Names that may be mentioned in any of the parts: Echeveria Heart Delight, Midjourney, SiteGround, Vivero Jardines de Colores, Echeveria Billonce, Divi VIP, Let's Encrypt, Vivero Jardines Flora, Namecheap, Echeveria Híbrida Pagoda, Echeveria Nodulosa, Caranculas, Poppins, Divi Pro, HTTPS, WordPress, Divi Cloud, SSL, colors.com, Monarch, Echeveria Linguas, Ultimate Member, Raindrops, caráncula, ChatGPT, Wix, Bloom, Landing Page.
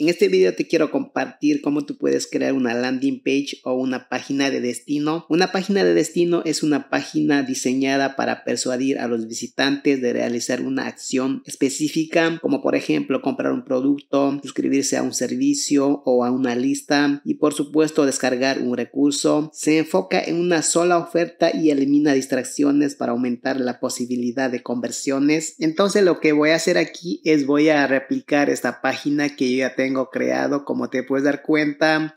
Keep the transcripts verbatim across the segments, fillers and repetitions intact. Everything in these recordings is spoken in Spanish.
En este video te quiero compartir cómo tú puedes crear una landing page o una página de destino. Una página de destino es una página diseñada para persuadir a los visitantes de realizar una acción específica, como por ejemplo comprar un producto, suscribirse a un servicio o a una lista y por supuesto descargar un recurso. Se enfoca en una sola oferta y elimina distracciones para aumentar la posibilidad de conversiones. Entonces lo que voy a hacer aquí es voy a replicar esta página que yo ya tengo creado. Como te puedes dar cuenta,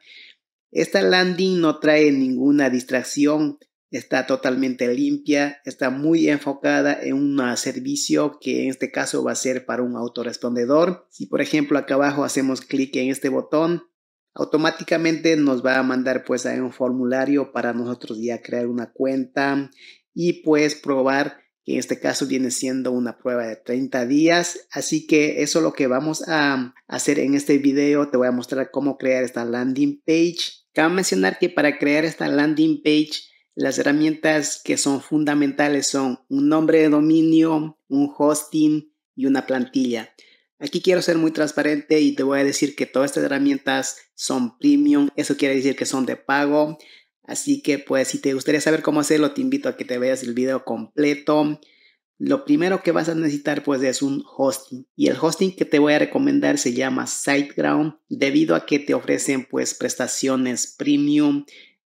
esta landing no trae ninguna distracción, está totalmente limpia, está muy enfocada en un servicio que en este caso va a ser para un autorrespondedor. Si por ejemplo acá abajo hacemos clic en este botón, automáticamente nos va a mandar pues a un formulario para nosotros ya crear una cuenta y pues probar, que en este caso viene siendo una prueba de treinta días. Así que eso es lo que vamos a hacer en este video. Te voy a mostrar cómo crear esta landing page. Cabe mencionar que para crear esta landing page, las herramientas que son fundamentales son un nombre de dominio, un hosting y una plantilla. Aquí quiero ser muy transparente y te voy a decir que todas estas herramientas son premium. Eso quiere decir que son de pago. Así que pues si te gustaría saber cómo hacerlo, te invito a que te veas el video completo. Lo primero que vas a necesitar pues es un hosting. Y el hosting que te voy a recomendar se llama SiteGround. Debido a que te ofrecen pues prestaciones premium,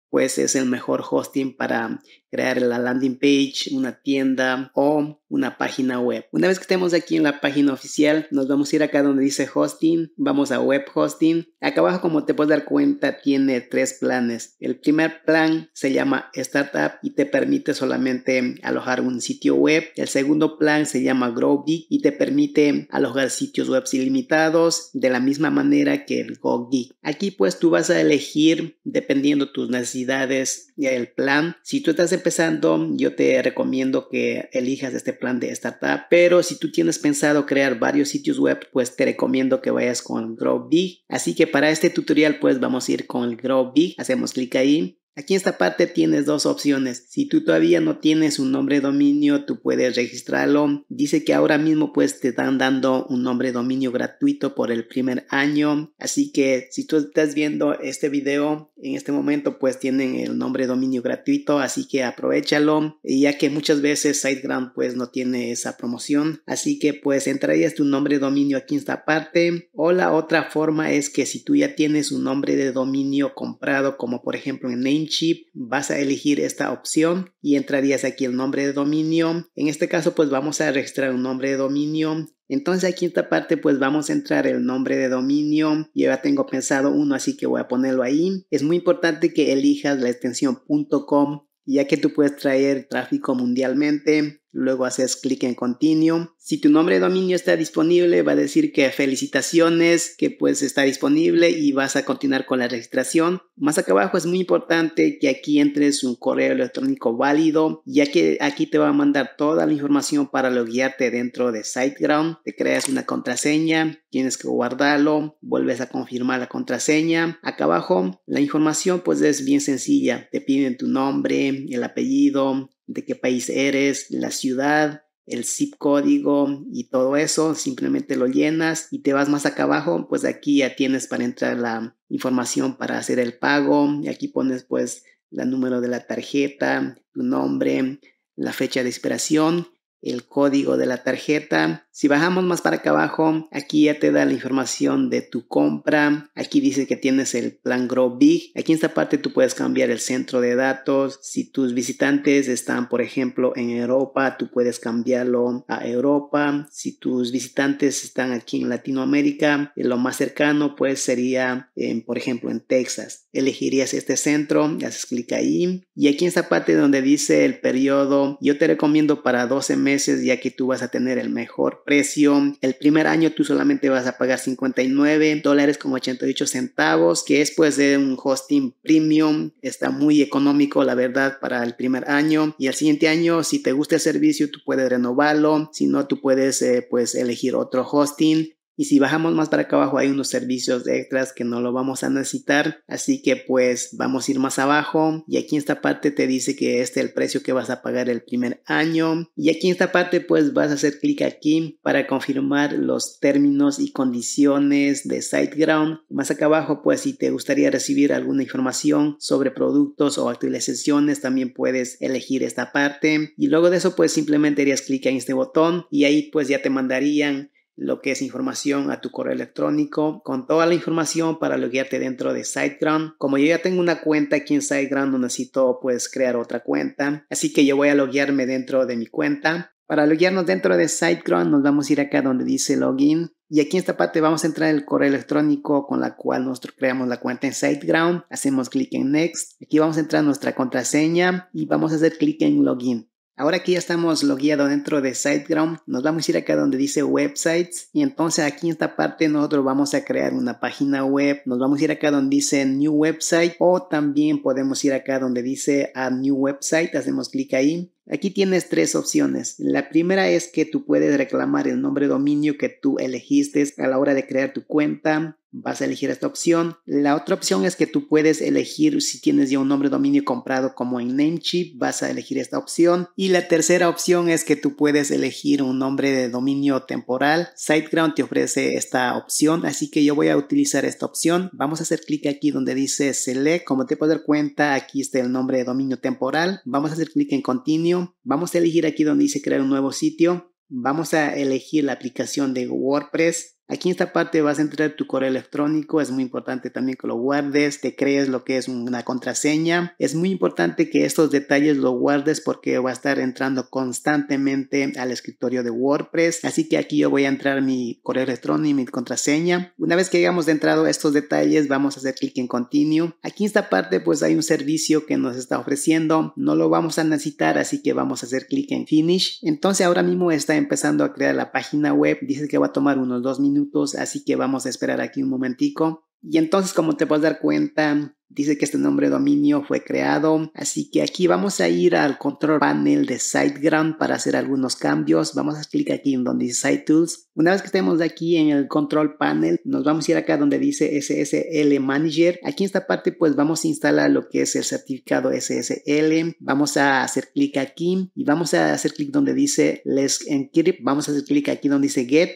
pues es el mejor hosting para crear la landing page, una tienda o una página web. Una vez que estemos aquí en la página oficial, nos vamos a ir acá donde dice hosting, vamos a web hosting. Acá abajo, como te puedes dar cuenta, tiene tres planes. El primer plan se llama Startup y te permite solamente alojar un sitio web. El segundo plan se llama Grow Big y te permite alojar sitios web ilimitados de la misma manera que el Go Big. Aquí pues tú vas a elegir dependiendo tus necesidades el plan. Si tú estás empezando, yo te recomiendo que elijas este plan de startup, pero si tú tienes pensado crear varios sitios web, pues te recomiendo que vayas con Grow Big. Así que para este tutorial pues vamos a ir con el Grow Big. Hacemos clic ahí. Aquí en esta parte tienes dos opciones. Si tú todavía no tienes un nombre de dominio, tú puedes registrarlo. Dice que ahora mismo pues te están dando un nombre de dominio gratuito por el primer año. Así que si tú estás viendo este video en este momento, pues tienen el nombre de dominio gratuito. Así que aprovechalo, ya que muchas veces SiteGround pues no tiene esa promoción. Así que pues entrarías tu nombre de dominio aquí en esta parte. O la otra forma es que si tú ya tienes un nombre de dominio comprado, como por ejemplo en Namecheap, vas a elegir esta opción y entrarías aquí el nombre de dominio. En este caso pues vamos a registrar un nombre de dominio. Entonces aquí en esta parte pues vamos a entrar el nombre de dominio. Yo ya tengo pensado uno, así que voy a ponerlo ahí. Es muy importante que elijas la extensión .com, ya que tú puedes traer tráfico mundialmente. Luego haces clic en Continue. Si tu nombre de dominio está disponible, va a decir que felicitaciones, que pues está disponible y vas a continuar con la registración. Más acá abajo es muy importante que aquí entres un correo electrónico válido, ya que aquí te va a mandar toda la información para loguearte dentro de SiteGround. Te creas una contraseña, tienes que guardarlo, vuelves a confirmar la contraseña. Acá abajo la información pues es bien sencilla. Te piden tu nombre, el apellido, de qué país eres, la ciudad, el zip código y todo eso. Simplemente lo llenas y te vas más acá abajo. Pues aquí ya tienes para entrar la información para hacer el pago. Y aquí pones pues el número de la tarjeta, tu nombre, la fecha de expiración, el código de la tarjeta. Si bajamos más para acá abajo, aquí ya te da la información de tu compra. Aquí dice que tienes el plan Grow Big. Aquí en esta parte tú puedes cambiar el centro de datos. Si tus visitantes están, por ejemplo, en Europa, tú puedes cambiarlo a Europa. Si tus visitantes están aquí en Latinoamérica, lo más cercano pues sería, en, por ejemplo, en Texas. Elegirías este centro, haces clic ahí. Y aquí en esta parte donde dice el periodo, yo te recomiendo para doce meses, ya que tú vas a tener el mejor precio. El primer año tú solamente vas a pagar cincuenta y nueve dólares con ochenta y ocho centavos, que es pues de un hosting premium. Está muy económico, la verdad, para el primer año. Y el siguiente año, si te gusta el servicio, tú puedes renovarlo. Si no, tú puedes eh, pues elegir otro hosting. Y si bajamos más para acá abajo hay unos servicios extras que no lo vamos a necesitar. Así que pues vamos a ir más abajo. Y aquí en esta parte te dice que este es el precio que vas a pagar el primer año. Y aquí en esta parte pues vas a hacer clic aquí para confirmar los términos y condiciones de SiteGround. Más acá abajo pues si te gustaría recibir alguna información sobre productos o actualizaciones también puedes elegir esta parte. Y luego de eso pues simplemente harías clic en este botón y ahí pues ya te mandarían lo que es información a tu correo electrónico con toda la información para loguearte dentro de SiteGround. Como yo ya tengo una cuenta aquí en SiteGround, no necesito pues crear otra cuenta, así que yo voy a loguearme dentro de mi cuenta. Para loguearnos dentro de SiteGround nos vamos a ir acá donde dice login y aquí en esta parte vamos a entrar el correo electrónico con la cual nosotros creamos la cuenta en SiteGround. Hacemos clic en next, aquí vamos a entrar nuestra contraseña y vamos a hacer clic en login. Ahora que ya estamos logueados dentro de SiteGround, nos vamos a ir acá donde dice Websites y entonces aquí en esta parte nosotros vamos a crear una página web. Nos vamos a ir acá donde dice New Website o también podemos ir acá donde dice Add New Website. Hacemos clic ahí. Aquí tienes tres opciones. La primera es que tú puedes reclamar el nombre de dominio que tú elegiste a la hora de crear tu cuenta. Vas a elegir esta opción. La otra opción es que tú puedes elegir si tienes ya un nombre de dominio comprado como en Namecheap, vas a elegir esta opción. Y la tercera opción es que tú puedes elegir un nombre de dominio temporal. SiteGround te ofrece esta opción, así que yo voy a utilizar esta opción. Vamos a hacer clic aquí donde dice Select. Como te puedes dar cuenta, aquí está el nombre de dominio temporal. Vamos a hacer clic en Continue. Vamos a elegir aquí donde dice Crear un nuevo sitio. Vamos a elegir la aplicación de WordPress. Aquí en esta parte vas a entrar tu correo electrónico, es muy importante también que lo guardes, te crees lo que es una contraseña. Es muy importante que estos detalles lo guardes porque va a estar entrando constantemente al escritorio de WordPress. Así que aquí yo voy a entrar mi correo electrónico y mi contraseña. Una vez que hayamos entrado estos detalles vamos a hacer clic en Continue. Aquí en esta parte pues hay un servicio que nos está ofreciendo, no lo vamos a necesitar así que vamos a hacer clic en Finish. Entonces ahora mismo está empezando a crear la página web, dice que va a tomar unos dos minutos. Así que vamos a esperar aquí un momentico. Y entonces como te puedes dar cuenta, dice que este nombre de dominio fue creado. Así que aquí vamos a ir al control panel de SiteGround para hacer algunos cambios. Vamos a hacer clic aquí en donde dice Site Tools. Una vez que estemos aquí en el control panel, nos vamos a ir acá donde dice S S L Manager. Aquí en esta parte pues vamos a instalar lo que es el certificado S S L. Vamos a hacer clic aquí y vamos a hacer clic donde dice Let's Encrypt. Vamos a hacer clic aquí donde dice Get.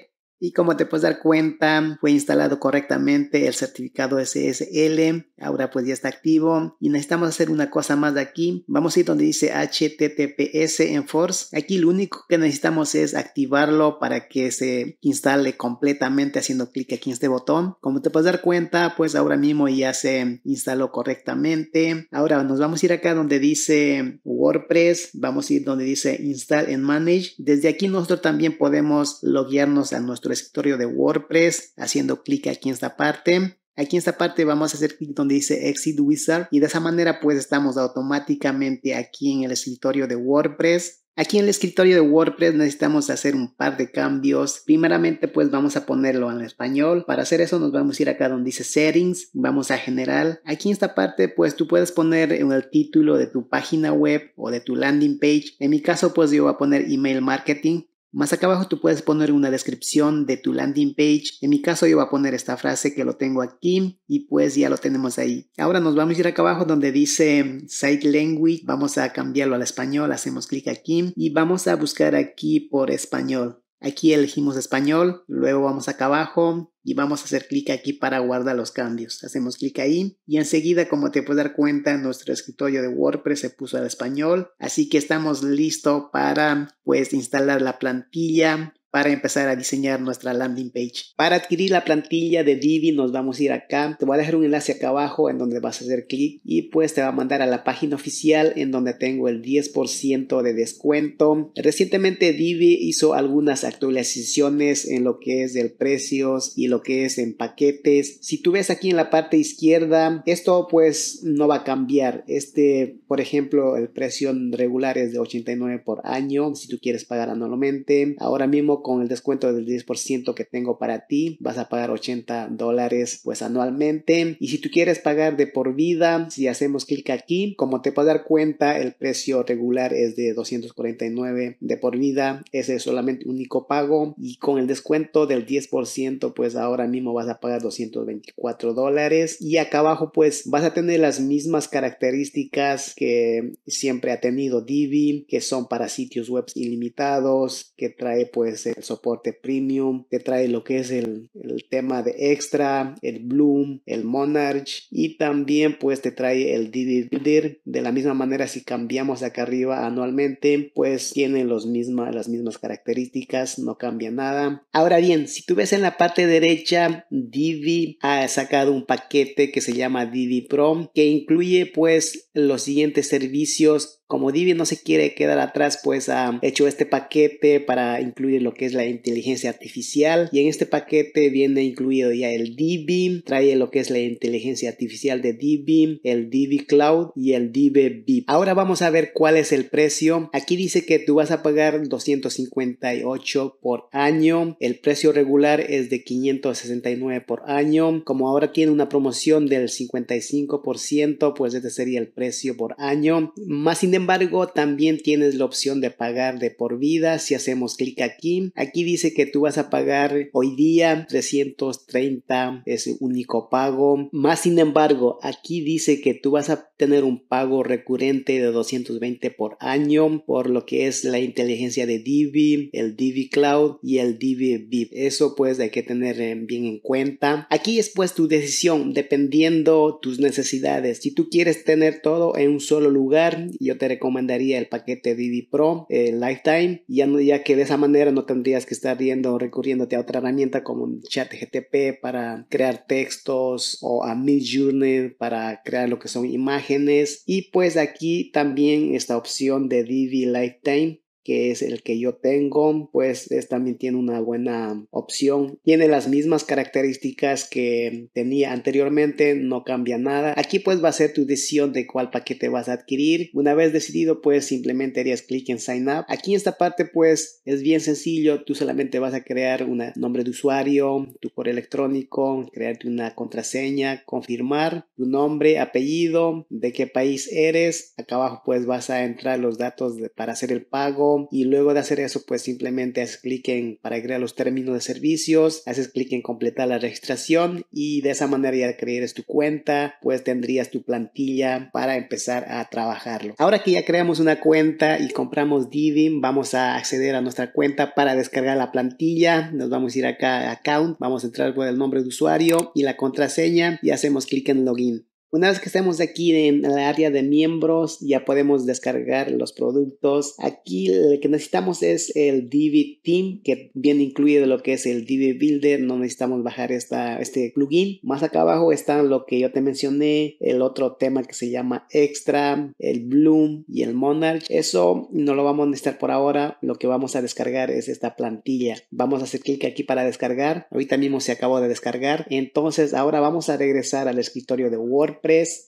Y como te puedes dar cuenta, fue instalado correctamente el certificado S S L. Ahora pues ya está activo. Y necesitamos hacer una cosa más de aquí. Vamos a ir donde dice H T T P S Enforce. Aquí lo único que necesitamos es activarlo para que se instale completamente haciendo clic aquí en este botón. Como te puedes dar cuenta, pues ahora mismo ya se instaló correctamente. Ahora nos vamos a ir acá donde dice WordPress. Vamos a ir donde dice Install and Manage. Desde aquí nosotros también podemos loguearnos a nuestro escritorio de WordPress haciendo clic aquí en esta parte. Aquí en esta parte vamos a hacer clic donde dice Exit Wizard y de esa manera pues estamos automáticamente aquí en el escritorio de WordPress. Aquí en el escritorio de WordPress necesitamos hacer un par de cambios. Primeramente pues vamos a ponerlo en español. Para hacer eso nos vamos a ir acá donde dice Settings. Vamos a General. Aquí en esta parte pues tú puedes poner el título de tu página web o de tu landing page. En mi caso pues yo voy a poner Email Marketing. Más acá abajo tú puedes poner una descripción de tu landing page. En mi caso yo voy a poner esta frase que lo tengo aquí y pues ya lo tenemos ahí. Ahora nos vamos a ir acá abajo donde dice Site Language. Vamos a cambiarlo al español. Hacemos clic aquí y vamos a buscar aquí por español. Aquí elegimos español. Luego vamos acá abajo y vamos a hacer clic aquí para guardar los cambios. Hacemos clic ahí y enseguida, como te puedes dar cuenta, nuestro escritorio de WordPress se puso al español. Así que estamos listos para pues instalar la plantilla para empezar a diseñar nuestra landing page. Para adquirir la plantilla de Divi nos vamos a ir acá. Te voy a dejar un enlace acá abajo en donde vas a hacer clic y pues te va a mandar a la página oficial en donde tengo el diez por ciento de descuento. Recientemente Divi hizo algunas actualizaciones en lo que es el precios y lo que es en paquetes. Si tú ves aquí en la parte izquierda, esto pues no va a cambiar. Este, por ejemplo, el precio regular es de ochenta y nueve por año si tú quieres pagar anualmente. Ahora mismo luego con el descuento del diez por ciento que tengo para ti, vas a pagar ochenta dólares pues anualmente. Y si tú quieres pagar de por vida, si hacemos clic aquí, como te puedes dar cuenta, el precio regular es de doscientos cuarenta y nueve dólares de por vida. Ese es solamente único pago, y con el descuento del diez por ciento pues ahora mismo vas a pagar doscientos veinticuatro dólares. Y acá abajo pues vas a tener las mismas características que siempre ha tenido Divi, que son para sitios web ilimitados, que trae pues el soporte premium, que trae lo que es el, el tema de extra, el Bloom, el Monarch, y también pues te trae el Divi Builder. De la misma manera, si cambiamos acá arriba anualmente, pues tiene los misma, las mismas características, no cambia nada. Ahora bien, si tú ves en la parte derecha, Divi ha sacado un paquete que se llama Divi Pro, que incluye pues los siguientes servicios. Como Divi no se quiere quedar atrás, pues ha hecho este paquete para incluir lo que es la inteligencia artificial. Y en este paquete viene incluido ya el Divi, trae lo que es la inteligencia artificial de Divi, el Divi Cloud y el Divi V I P. Ahora vamos a ver cuál es el precio. Aquí dice que tú vas a pagar doscientos cincuenta y ocho por año. El precio regular es de quinientos sesenta y nueve por año. Como ahora tiene una promoción del cincuenta y cinco por ciento, pues este sería el precio por año. Más sin Sin embargo, también tienes la opción de pagar de por vida. Si hacemos clic aquí, aquí dice que tú vas a pagar hoy día trescientos treinta, es único pago. Más sin embargo, aquí dice que tú vas a tener un pago recurrente de doscientos veinte por año por lo que es la inteligencia de Divi, el Divi Cloud y el Divi V I P. Eso pues hay que tener bien en cuenta. Aquí es pues tu decisión dependiendo tus necesidades. Si tú quieres tener todo en un solo lugar, yo te recomendaría el paquete Divi Pro eh, Lifetime, ya, no, ya que de esa manera no tendrías que estar yendo o recurriéndote a otra herramienta como ChatGPT para crear textos, o a Midjourney para crear lo que son imágenes. Y pues aquí también esta opción de Divi Lifetime, que es el que yo tengo, pues es, también tiene una buena opción. Tiene las mismas características que tenía anteriormente, no cambia nada. Aquí pues va a ser tu decisión de cuál paquete vas a adquirir. Una vez decidido, pues simplemente harías clic en Sign Up. Aquí en esta parte pues es bien sencillo. Tú solamente vas a crear un nombre de usuario, tu correo electrónico, crearte una contraseña, confirmar tu nombre, apellido, de qué país eres. Acá abajo pues vas a entrar los datos de, para hacer el pago. Y luego de hacer eso, pues simplemente haces clic en para crear los términos de servicios, haces clic en completar la registración, y de esa manera ya creas tu cuenta, pues tendrías tu plantilla para empezar a trabajarlo. Ahora que ya creamos una cuenta y compramos Divi, vamos a acceder a nuestra cuenta para descargar la plantilla. Nos vamos a ir acá a Account, vamos a entrar por el nombre de usuario y la contraseña y hacemos clic en Login. Una vez que estemos aquí en el área de miembros, ya podemos descargar los productos. Aquí lo que necesitamos es el Divi Team, que viene incluido lo que es el Divi Builder. No necesitamos bajar esta, este plugin. Más acá abajo están lo que yo te mencioné, el otro tema que se llama Extra, el Bloom y el Monarch. Eso no lo vamos a necesitar por ahora. Lo que vamos a descargar es esta plantilla. Vamos a hacer clic aquí para descargar. Ahorita mismo se acabó de descargar. Entonces ahora vamos a regresar al escritorio de WordPress.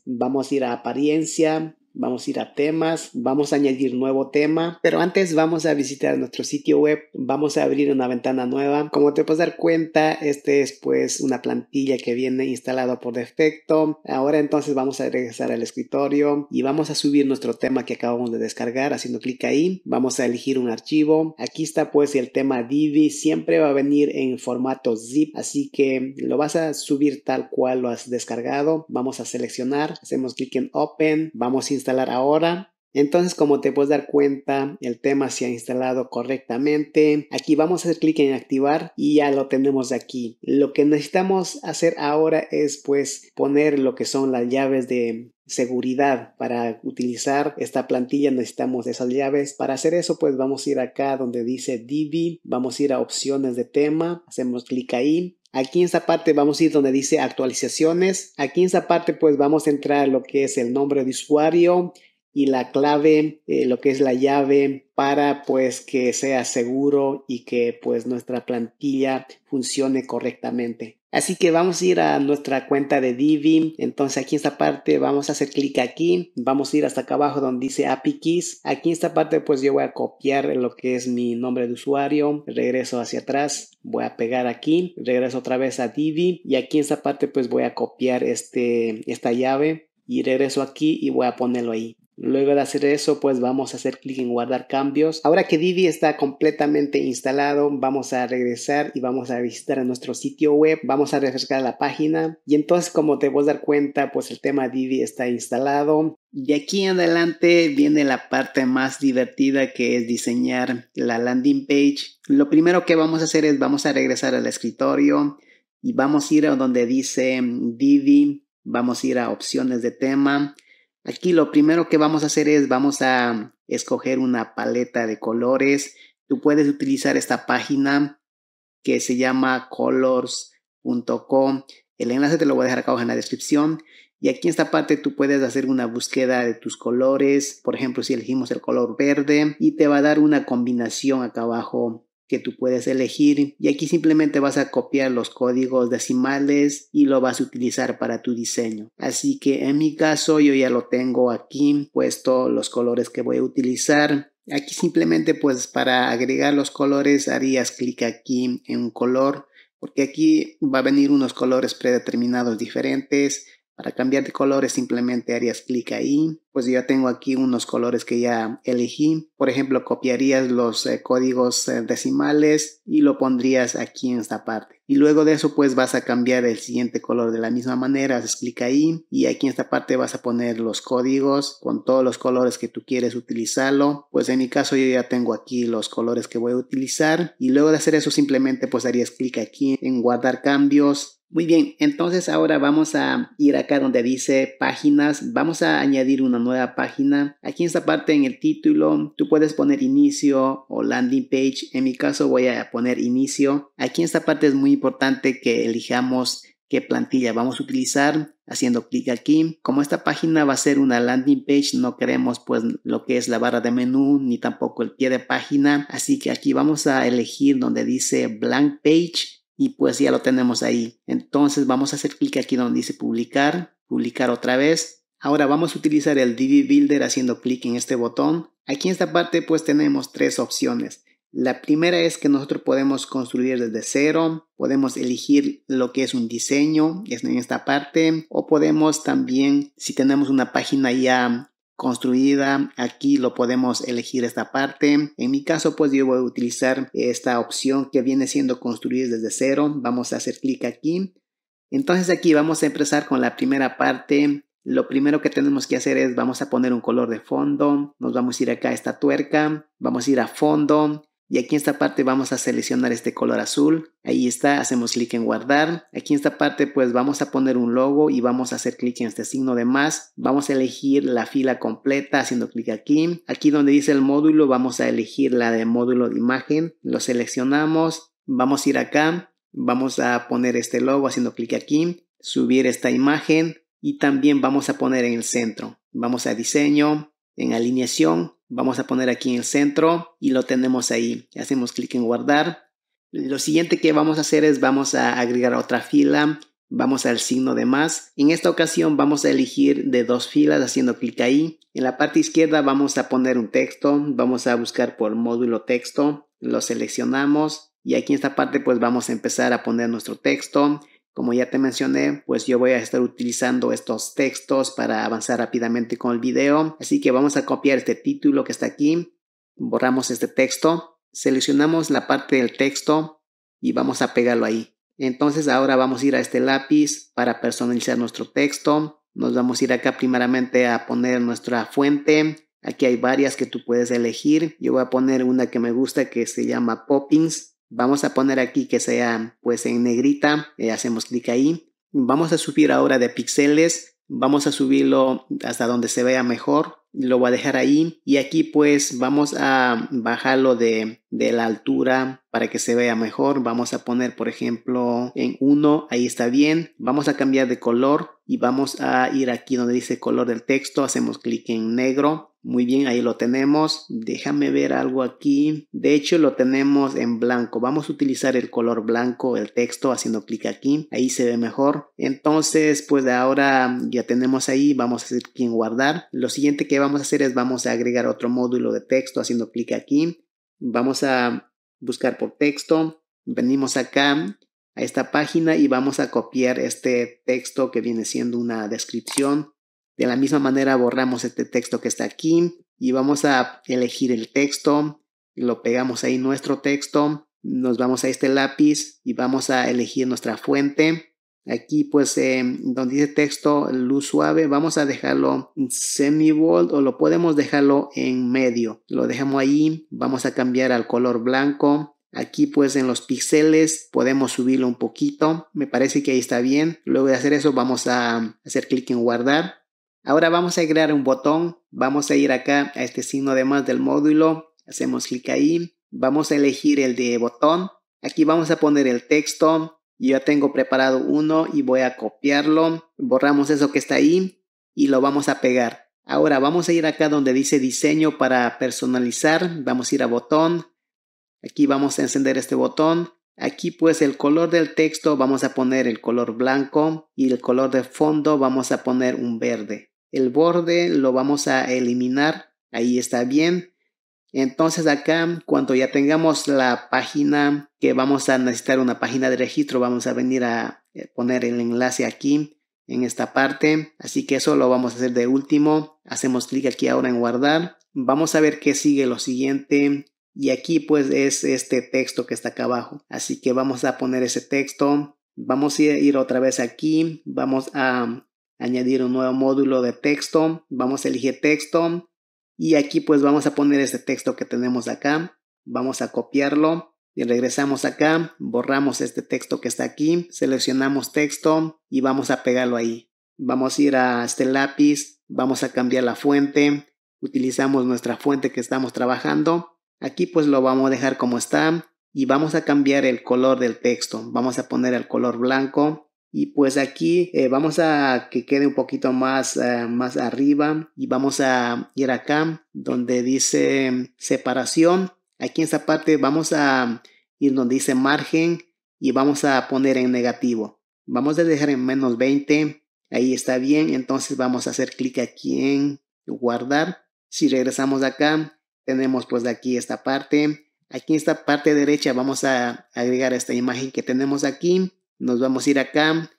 Vamos a ir a apariencia, vamos a ir a temas, vamos a añadir nuevo tema, pero antes vamos a visitar nuestro sitio web. Vamos a abrir una ventana nueva. Como te puedes dar cuenta, este es pues una plantilla que viene instalada por defecto. Ahora entonces vamos a regresar al escritorio y vamos a subir nuestro tema que acabamos de descargar. Haciendo clic ahí, vamos a elegir un archivo. Aquí está pues el tema Divi, siempre va a venir en formato zip, así que lo vas a subir tal cual lo has descargado. Vamos a seleccionar, hacemos clic en Open, vamos a instalar ahora. Entonces, como te puedes dar cuenta, el tema se ha instalado correctamente. Aquí vamos a hacer clic en activar y ya lo tenemos aquí. Lo que necesitamos hacer ahora es pues poner lo que son las llaves de seguridad. Para utilizar esta plantilla necesitamos esas llaves. Para hacer eso pues vamos a ir acá donde dice Divi, vamos a ir a opciones de tema, hacemos clic ahí. Aquí en esta parte vamos a ir donde dice actualizaciones. Aquí en esta parte pues vamos a entrar lo que es el nombre de usuario y la clave, eh, lo que es la llave, para pues que sea seguro y que pues nuestra plantilla funcione correctamente. Así que vamos a ir a nuestra cuenta de Divi. Entonces aquí en esta parte vamos a hacer clic aquí. Vamos a ir hasta acá abajo donde dice A P I Keys. Aquí en esta parte pues yo voy a copiar lo que es mi nombre de usuario. Regreso hacia atrás. Voy a pegar aquí. Regreso otra vez a Divi. Y aquí en esta parte pues voy a copiar este, esta llave. Y regreso aquí y voy a ponerlo ahí. Luego de hacer eso, pues vamos a hacer clic en guardar cambios. Ahora que Divi está completamente instalado, vamos a regresar y vamos a visitar nuestro sitio web. Vamos a refrescar la página. Y entonces, como te vas a dar cuenta, pues el tema Divi está instalado. De aquí en adelante viene la parte más divertida, que es diseñar la landing page. Lo primero que vamos a hacer es vamos a regresar al escritorio y vamos a ir a donde dice Divi. Vamos a ir a opciones de tema. Aquí lo primero que vamos a hacer es vamos a escoger una paleta de colores. Tú puedes utilizar esta página que se llama colors punto com. El enlace te lo voy a dejar acá en la descripción. Y aquí en esta parte tú puedes hacer una búsqueda de tus colores. Por ejemplo, si elegimos el color verde, y te va a dar una combinación acá abajo que tú puedes elegir. Y aquí simplemente vas a copiar los códigos decimales y lo vas a utilizar para tu diseño. Así que en mi caso yo ya lo tengo aquí puesto, los colores que voy a utilizar. Aquí simplemente pues para agregar los colores harías clic aquí en un color, porque aquí va a venir unos colores predeterminados diferentes. Para cambiar de colores simplemente harías clic ahí. Pues yo tengo aquí unos colores que ya elegí. Por ejemplo, copiarías los eh, códigos eh, decimales y lo pondrías aquí en esta parte. Y luego de eso pues vas a cambiar el siguiente color de la misma manera. Haces clic ahí y aquí en esta parte vas a poner los códigos con todos los colores que tú quieres utilizarlo. Pues en mi caso yo ya tengo aquí los colores que voy a utilizar. Y luego de hacer eso simplemente pues harías clic aquí en guardar cambios. Muy bien, entonces ahora vamos a ir acá donde dice páginas. Vamos a añadir una nueva página. Aquí en esta parte en el título tú puedes poner inicio o landing page. En mi caso voy a poner inicio. Aquí en esta parte es muy importante que elijamos qué plantilla vamos a utilizar haciendo clic aquí. Como esta página va a ser una landing page, no queremos pues lo que es la barra de menú ni tampoco el pie de página. Así que aquí vamos a elegir donde dice blank page. Y pues ya lo tenemos ahí. Entonces vamos a hacer clic aquí donde dice publicar. Publicar otra vez. Ahora vamos a utilizar el Divi Builder haciendo clic en este botón. Aquí en esta parte pues tenemos tres opciones. La primera es que nosotros podemos construir desde cero. Podemos elegir lo que es un diseño en esta parte. O podemos también, si tenemos una página ya construida, aquí lo podemos elegir esta parte. En mi caso pues yo voy a utilizar esta opción que viene siendo construir desde cero. Vamos a hacer clic aquí. Entonces aquí vamos a empezar con la primera parte. Lo primero que tenemos que hacer es vamos a poner un color de fondo. Nos vamos a ir acá a esta tuerca, vamos a ir a fondo y aquí en esta parte vamos a seleccionar este color azul. Ahí está, hacemos clic en guardar. Aquí en esta parte pues vamos a poner un logo y vamos a hacer clic en este signo de más. Vamos a elegir la fila completa haciendo clic aquí. Aquí donde dice el módulo vamos a elegir la de módulo de imagen. Lo seleccionamos. Vamos a ir acá. Vamos a poner este logo haciendo clic aquí. Subir esta imagen y también vamos a poner en el centro. Vamos a diseño, en alineación. Vamos a poner aquí en el centro y lo tenemos ahí. Hacemos clic en guardar. Lo siguiente que vamos a hacer es vamos a agregar otra fila. Vamos al signo de más. En esta ocasión vamos a elegir de dos filas haciendo clic ahí. En la parte izquierda vamos a poner un texto. Vamos a buscar por módulo texto. Lo seleccionamos y aquí en esta parte pues vamos a empezar a poner nuestro texto. Como ya te mencioné, pues yo voy a estar utilizando estos textos para avanzar rápidamente con el video. Así que vamos a copiar este título que está aquí. Borramos este texto. Seleccionamos la parte del texto y vamos a pegarlo ahí. Entonces ahora vamos a ir a este lápiz para personalizar nuestro texto. Nos vamos a ir acá primeramente a poner nuestra fuente. Aquí hay varias que tú puedes elegir. Yo voy a poner una que me gusta que se llama Poppins. Vamos a poner aquí que sea pues en negrita. Eh, hacemos clic ahí. Vamos a subir ahora de píxeles. Vamos a subirlo hasta donde se vea mejor. Lo voy a dejar ahí. Y aquí pues vamos a bajarlo de, de la altura para que se vea mejor. Vamos a poner por ejemplo en uno. Ahí está bien. Vamos a cambiar de color. y vamos a ir aquí donde dice color del texto, hacemos clic en negro. Muy bien, ahí lo tenemos. Déjame ver algo aquí. De hecho, lo tenemos en blanco. Vamos a utilizar el color blanco, el texto, haciendo clic aquí. Ahí se ve mejor. Entonces, pues ahora ya tenemos ahí. Vamos a hacer clic en guardar. Lo siguiente que vamos a hacer es vamos a agregar otro módulo de texto haciendo clic aquí. Vamos a buscar por texto. Venimos acá a esta página y vamos a copiar este texto que viene siendo una descripción. De la misma manera borramos este texto que está aquí y vamos a elegir el texto, lo pegamos ahí nuestro texto, nos vamos a este lápiz y vamos a elegir nuestra fuente. Aquí pues eh, donde dice texto luz suave vamos a dejarlo semi-bold o lo podemos dejarlo en medio. Lo dejamos ahí, vamos a cambiar al color blanco. Aquí pues en los píxeles podemos subirlo un poquito, me parece que ahí está bien. Luego de hacer eso vamos a hacer clic en guardar. Ahora vamos a crear un botón, vamos a ir acá a este signo de más del módulo, hacemos clic ahí, vamos a elegir el de botón, aquí vamos a poner el texto, yo ya tengo preparado uno y voy a copiarlo, borramos eso que está ahí y lo vamos a pegar. Ahora vamos a ir acá donde dice diseño para personalizar, vamos a ir a botón, aquí vamos a encender este botón. Aquí pues el color del texto vamos a poner el color blanco y el color de fondo vamos a poner un verde. El borde lo vamos a eliminar, ahí está bien. Entonces acá cuando ya tengamos la página que vamos a necesitar una página de registro vamos a venir a poner el enlace aquí en esta parte. Así que eso lo vamos a hacer de último. Hacemos clic aquí ahora en guardar. Vamos a ver qué sigue lo siguiente. Y aquí pues es este texto que está acá abajo. Así que vamos a poner ese texto. Vamos a ir otra vez aquí. Vamos a añadir un nuevo módulo de texto. Vamos a elegir texto. Y aquí pues vamos a poner este texto que tenemos acá. Vamos a copiarlo. Y regresamos acá. Borramos este texto que está aquí. Seleccionamos texto. Y vamos a pegarlo ahí. Vamos a ir a este lápiz. Vamos a cambiar la fuente. Utilizamos nuestra fuente que estamos trabajando. Aquí pues lo vamos a dejar como está y vamos a cambiar el color del texto. Vamos a poner el color blanco y pues aquí eh, vamos a que quede un poquito más, eh, más arriba y vamos a ir acá donde dice separación. Aquí en esta parte vamos a ir donde dice margen y vamos a poner en negativo. Vamos a dejar en menos veinte. Ahí está bien. Entonces vamos a hacer clic aquí en guardar. Si regresamos acá. Tenemos pues de aquí esta parte, aquí en esta parte derecha vamos a agregar esta imagen que tenemos aquí, nos vamos a ir acá,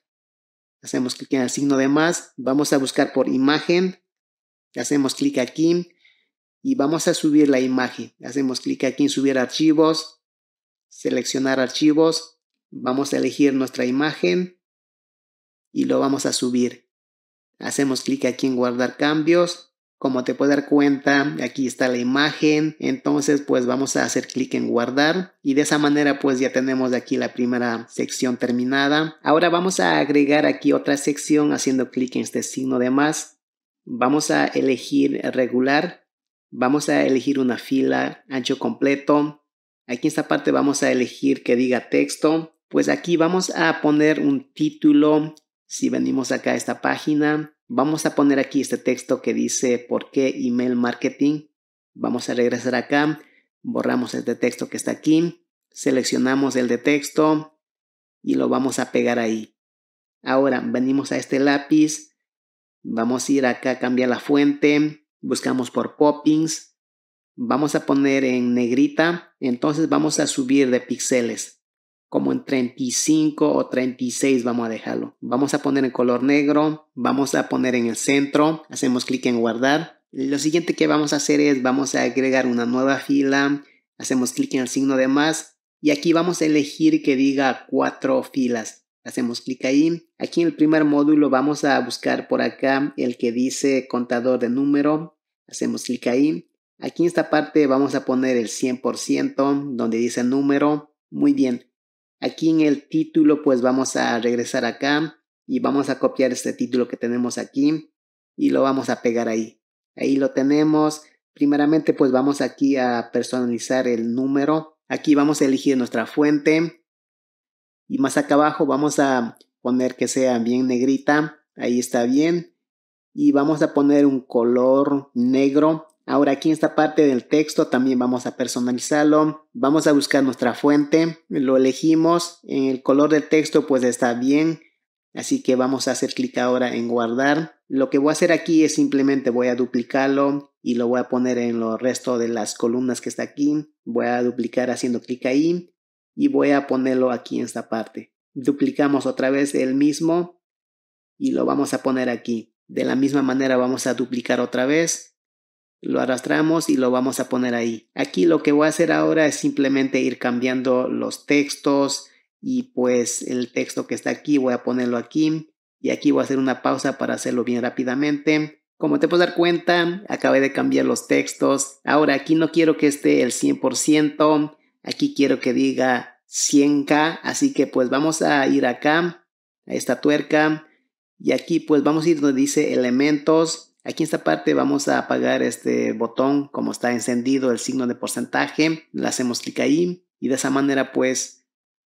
hacemos clic en el signo de más, vamos a buscar por imagen, hacemos clic aquí y vamos a subir la imagen, hacemos clic aquí en subir archivos, seleccionar archivos, vamos a elegir nuestra imagen y lo vamos a subir, hacemos clic aquí en guardar cambios. Como te puedes dar cuenta, aquí está la imagen, entonces pues vamos a hacer clic en guardar y de esa manera pues ya tenemos aquí la primera sección terminada. Ahora vamos a agregar aquí otra sección haciendo clic en este signo de más. Vamos a elegir regular, vamos a elegir una fila, ancho completo. Aquí en esta parte vamos a elegir que diga texto, pues aquí vamos a poner un título. Si venimos acá a esta página. Vamos a poner aquí este texto que dice ¿por qué email marketing? Vamos a regresar acá, borramos este texto que está aquí, seleccionamos el de texto y lo vamos a pegar ahí. Ahora venimos a este lápiz, vamos a ir acá a cambiar la fuente, buscamos por Poppins, vamos a poner en negrita, entonces vamos a subir de píxeles, como en treinta y cinco o treinta y seis vamos a dejarlo. Vamos a poner en color negro, vamos a poner en el centro, hacemos clic en guardar. Lo siguiente que vamos a hacer es vamos a agregar una nueva fila, hacemos clic en el signo de más y aquí vamos a elegir que diga cuatro filas. Hacemos clic ahí. Aquí en el primer módulo vamos a buscar por acá el que dice contador de número, hacemos clic ahí. Aquí en esta parte vamos a poner el cien por ciento donde dice número. Muy bien. Aquí en el título pues vamos a regresar acá y vamos a copiar este título que tenemos aquí y lo vamos a pegar ahí. Ahí lo tenemos. Primeramente pues vamos aquí a personalizar el número. Aquí vamos a elegir nuestra fuente y más acá abajo vamos a poner que sea bien negrita. Ahí está bien. Y vamos a poner un color negro. Ahora aquí en esta parte del texto también vamos a personalizarlo. Vamos a buscar nuestra fuente. Lo elegimos. En el color del texto pues está bien. Así que vamos a hacer clic ahora en guardar. Lo que voy a hacer aquí es simplemente voy a duplicarlo y lo voy a poner en el resto de las columnas que está aquí. Voy a duplicar haciendo clic ahí y voy a ponerlo aquí en esta parte. Duplicamos otra vez el mismo y lo vamos a poner aquí. De la misma manera vamos a duplicar otra vez. Lo arrastramos y lo vamos a poner ahí. Aquí lo que voy a hacer ahora es simplemente ir cambiando los textos. Y pues el texto que está aquí voy a ponerlo aquí. Y aquí voy a hacer una pausa para hacerlo bien rápidamente. Como te puedes dar cuenta, acabé de cambiar los textos. Ahora aquí no quiero que esté el cien por ciento. Aquí quiero que diga cien K. Así que pues vamos a ir acá, a esta tuerca. Y aquí pues vamos a ir donde dice elementos. Aquí en esta parte vamos a apagar este botón. Como está encendido el signo de porcentaje, le hacemos clic ahí. Y de esa manera pues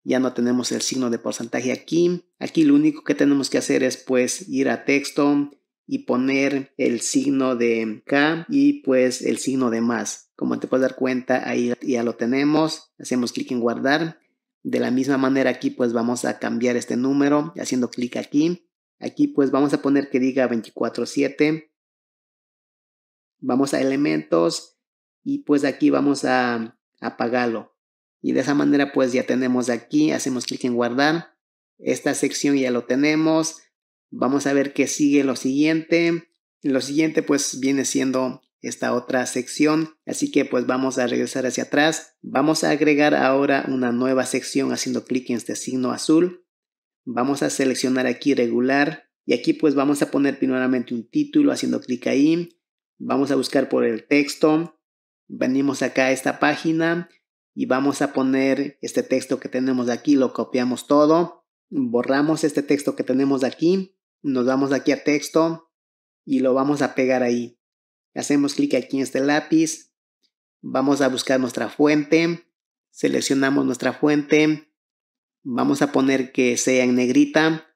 ya no tenemos el signo de porcentaje aquí. Aquí lo único que tenemos que hacer es pues ir a texto y poner el signo de K y pues el signo de más. Como te puedes dar cuenta, ahí ya lo tenemos. Hacemos clic en guardar. De la misma manera aquí pues vamos a cambiar este número haciendo clic aquí. Aquí pues vamos a poner que diga veinticuatro siete. Vamos a elementos y pues aquí vamos a apagarlo. Y de esa manera pues ya tenemos aquí, hacemos clic en guardar. Esta sección ya lo tenemos. Vamos a ver qué sigue lo siguiente. Lo siguiente pues viene siendo esta otra sección. Así que pues vamos a regresar hacia atrás. Vamos a agregar ahora una nueva sección haciendo clic en este signo azul. Vamos a seleccionar aquí regular. Y aquí pues vamos a poner primeramente un título haciendo clic ahí. Vamos a buscar por el texto. Venimos acá a esta página. Y vamos a poner este texto que tenemos aquí, lo copiamos todo, borramos este texto que tenemos aquí, nos vamos aquí a texto y lo vamos a pegar ahí. Hacemos clic aquí en este lápiz, vamos a buscar nuestra fuente, seleccionamos nuestra fuente, vamos a poner que sea en negrita,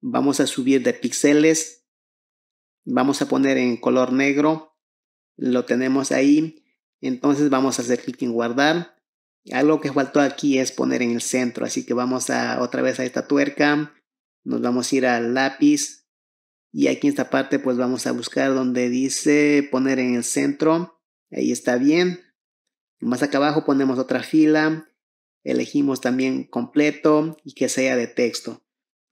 vamos a subir de píxeles, vamos a poner en color negro, lo tenemos ahí. Entonces vamos a hacer clic en guardar. Algo que faltó aquí es poner en el centro. Así que vamos a otra vez a esta tuerca. Nos vamos a ir al lápiz. Y aquí en esta parte pues vamos a buscar donde dice poner en el centro. Ahí está bien. Más acá abajo ponemos otra fila. Elegimos también completo y que sea de texto.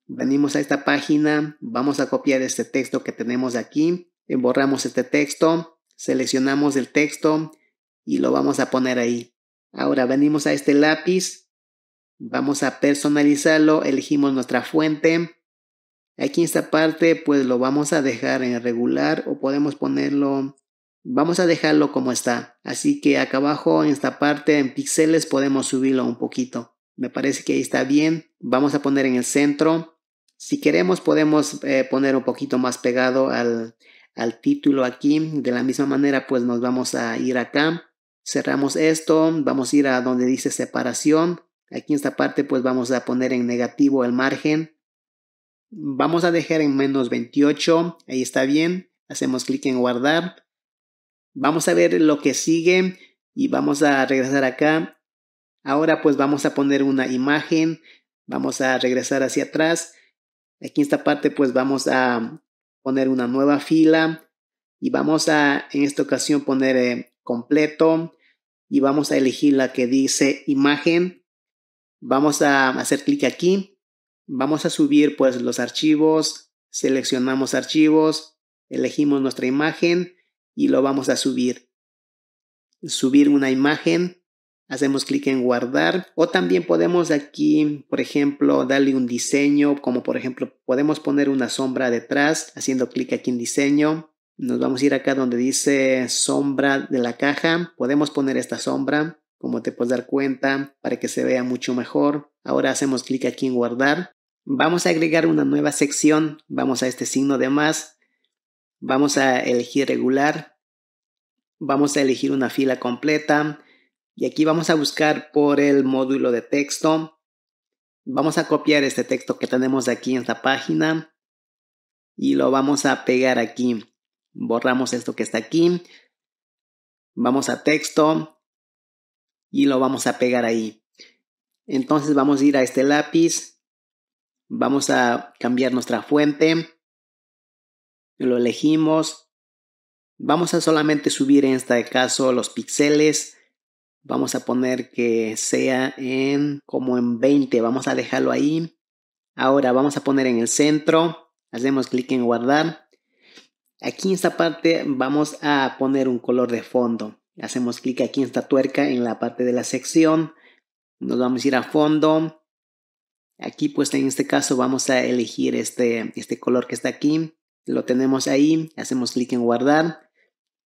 Venimos a esta página. Vamos a copiar este texto que tenemos aquí. Borramos este texto. Seleccionamos el texto. Y lo vamos a poner ahí. Ahora venimos a este lápiz. Vamos a personalizarlo. Elegimos nuestra fuente. Aquí en esta parte pues lo vamos a dejar en regular. O podemos ponerlo. Vamos a dejarlo como está. Así que acá abajo en esta parte en píxeles podemos subirlo un poquito. Me parece que ahí está bien. Vamos a poner en el centro. Si queremos podemos eh, poner un poquito más pegado al, al título aquí. De la misma manera pues nos vamos a ir acá. Cerramos esto, vamos a ir a donde dice separación. Aquí en esta parte pues vamos a poner en negativo el margen. Vamos a dejar en menos veintiocho, ahí está bien. Hacemos clic en guardar. Vamos a ver lo que sigue y vamos a regresar acá. Ahora pues vamos a poner una imagen. Vamos a regresar hacia atrás. Aquí en esta parte pues vamos a poner una nueva fila y vamos a en esta ocasión poner eh, completo y vamos a elegir la que dice imagen. Vamos a hacer clic aquí, vamos a subir pues los archivos, seleccionamos archivos, elegimos nuestra imagen y lo vamos a subir. Subir una imagen, hacemos clic en guardar o también podemos aquí por ejemplo darle un diseño, como por ejemplo podemos poner una sombra detrás haciendo clic aquí en diseño. Nos vamos a ir acá donde dice sombra de la caja. Podemos poner esta sombra, como te puedes dar cuenta, para que se vea mucho mejor. Ahora hacemos clic aquí en guardar. Vamos a agregar una nueva sección. Vamos a este signo de más. Vamos a elegir regular. Vamos a elegir una fila completa. Y aquí vamos a buscar por el módulo de texto. Vamos a copiar este texto que tenemos aquí en esta página y lo vamos a pegar aquí. Borramos esto que está aquí. Vamos a texto y lo vamos a pegar ahí. Entonces vamos a ir a este lápiz. Vamos a cambiar nuestra fuente. Lo elegimos. Vamos a solamente subir en este caso los píxeles. Vamos a poner que sea en como en veinte. Vamos a dejarlo ahí. Ahora vamos a poner en el centro. Hacemos clic en guardar. Aquí en esta parte vamos a poner un color de fondo. Hacemos clic aquí en esta tuerca en la parte de la sección. Nos vamos a ir a fondo. Aquí pues en este caso vamos a elegir este, este color que está aquí. Lo tenemos ahí. Hacemos clic en guardar.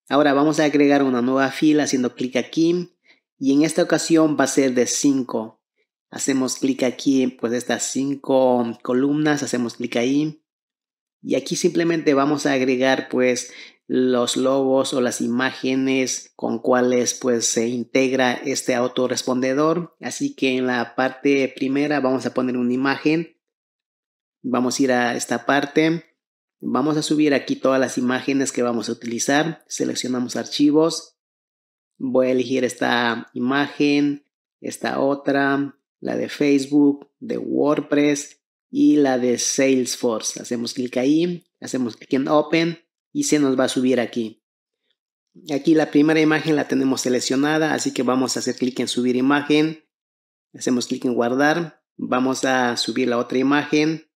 Ahora vamos a agregar una nueva fila haciendo clic aquí. Y en esta ocasión va a ser de cinco. Hacemos clic aquí, pues estas cinco columnas, hacemos clic ahí. Y aquí simplemente vamos a agregar pues los logos o las imágenes con cuales pues se integra este autorrespondedor. Así que en la parte primera vamos a poner una imagen. Vamos a ir a esta parte. Vamos a subir aquí todas las imágenes que vamos a utilizar. Seleccionamos archivos. Voy a elegir esta imagen, esta otra, la de Facebook, de WordPress y la de Salesforce. Hacemos clic ahí, hacemos clic en Open y se nos va a subir aquí. Aquí la primera imagen la tenemos seleccionada, así que vamos a hacer clic en Subir imagen. Hacemos clic en Guardar. Vamos a subir la otra imagen.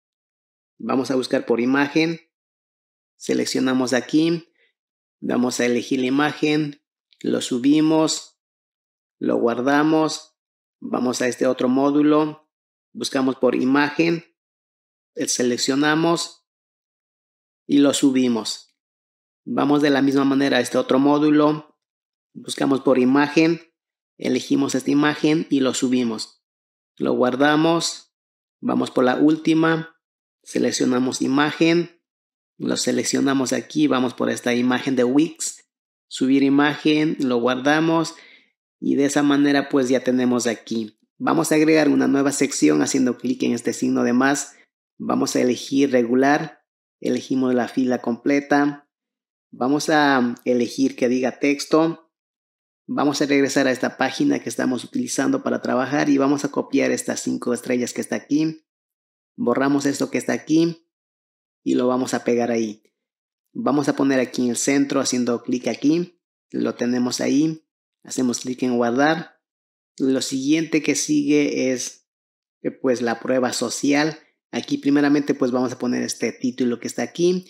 Vamos a buscar por imagen. Seleccionamos aquí. Vamos a elegir la imagen. Lo subimos, lo guardamos, vamos a este otro módulo, buscamos por imagen, seleccionamos y lo subimos. Vamos de la misma manera a este otro módulo, buscamos por imagen, elegimos esta imagen y lo subimos. Lo guardamos, vamos por la última, seleccionamos imagen, lo seleccionamos aquí, vamos por esta imagen de Wix. Subir imagen, lo guardamos y de esa manera pues ya tenemos aquí. Vamos a agregar una nueva sección haciendo clic en este signo de más. Vamos a elegir regular, elegimos la fila completa. Vamos a elegir que diga texto. Vamos a regresar a esta página que estamos utilizando para trabajar y vamos a copiar estas cinco estrellas que está aquí. Borramos esto que está aquí y lo vamos a pegar ahí. Vamos a poner aquí en el centro haciendo clic aquí. Lo tenemos ahí. Hacemos clic en guardar. Lo siguiente que sigue es pues la prueba social. Aquí primeramente pues vamos a poner este título que está aquí.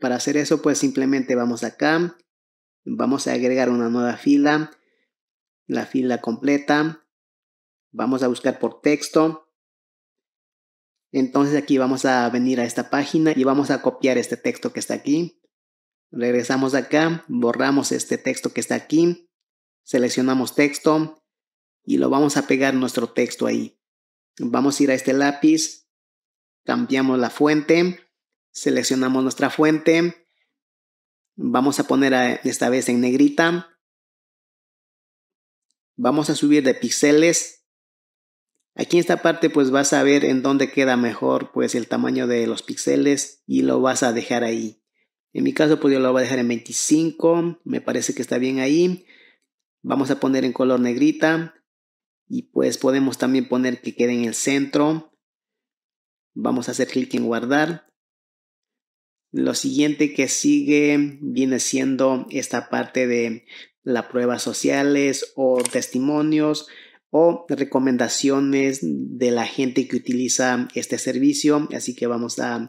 Para hacer eso pues simplemente vamos acá. Vamos a agregar una nueva fila. La fila completa. Vamos a buscar por texto. Entonces aquí vamos a venir a esta página y vamos a copiar este texto que está aquí. Regresamos acá, borramos este texto que está aquí, seleccionamos texto y lo vamos a pegar nuestro texto ahí. Vamos a ir a este lápiz, cambiamos la fuente, seleccionamos nuestra fuente, vamos a poner a, esta vez en negrita, vamos a subir de píxeles. Aquí en esta parte pues vas a ver en dónde queda mejor pues el tamaño de los píxeles y lo vas a dejar ahí. En mi caso pues yo lo voy a dejar en veinticinco, me parece que está bien ahí. Vamos a poner en color negrita y pues podemos también poner que quede en el centro. Vamos a hacer clic en guardar. Lo siguiente que sigue viene siendo esta parte de las pruebas sociales o testimonios o recomendaciones de la gente que utiliza este servicio. Así que vamos a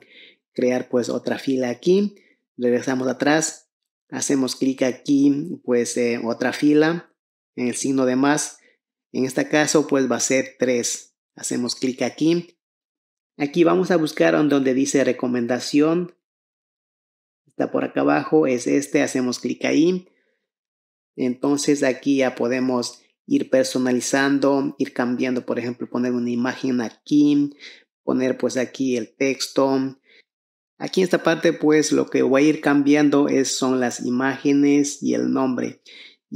crear pues otra fila aquí. Regresamos atrás, hacemos clic aquí, pues eh, otra fila, en el signo de más, en este caso pues va a ser tres, hacemos clic aquí, aquí vamos a buscar donde dice recomendación, está por acá abajo, es este, hacemos clic ahí, entonces aquí ya podemos ir personalizando, ir cambiando, por ejemplo, poner una imagen aquí, poner pues aquí el texto. Aquí en esta parte pues lo que voy a ir cambiando es, son las imágenes y el nombre.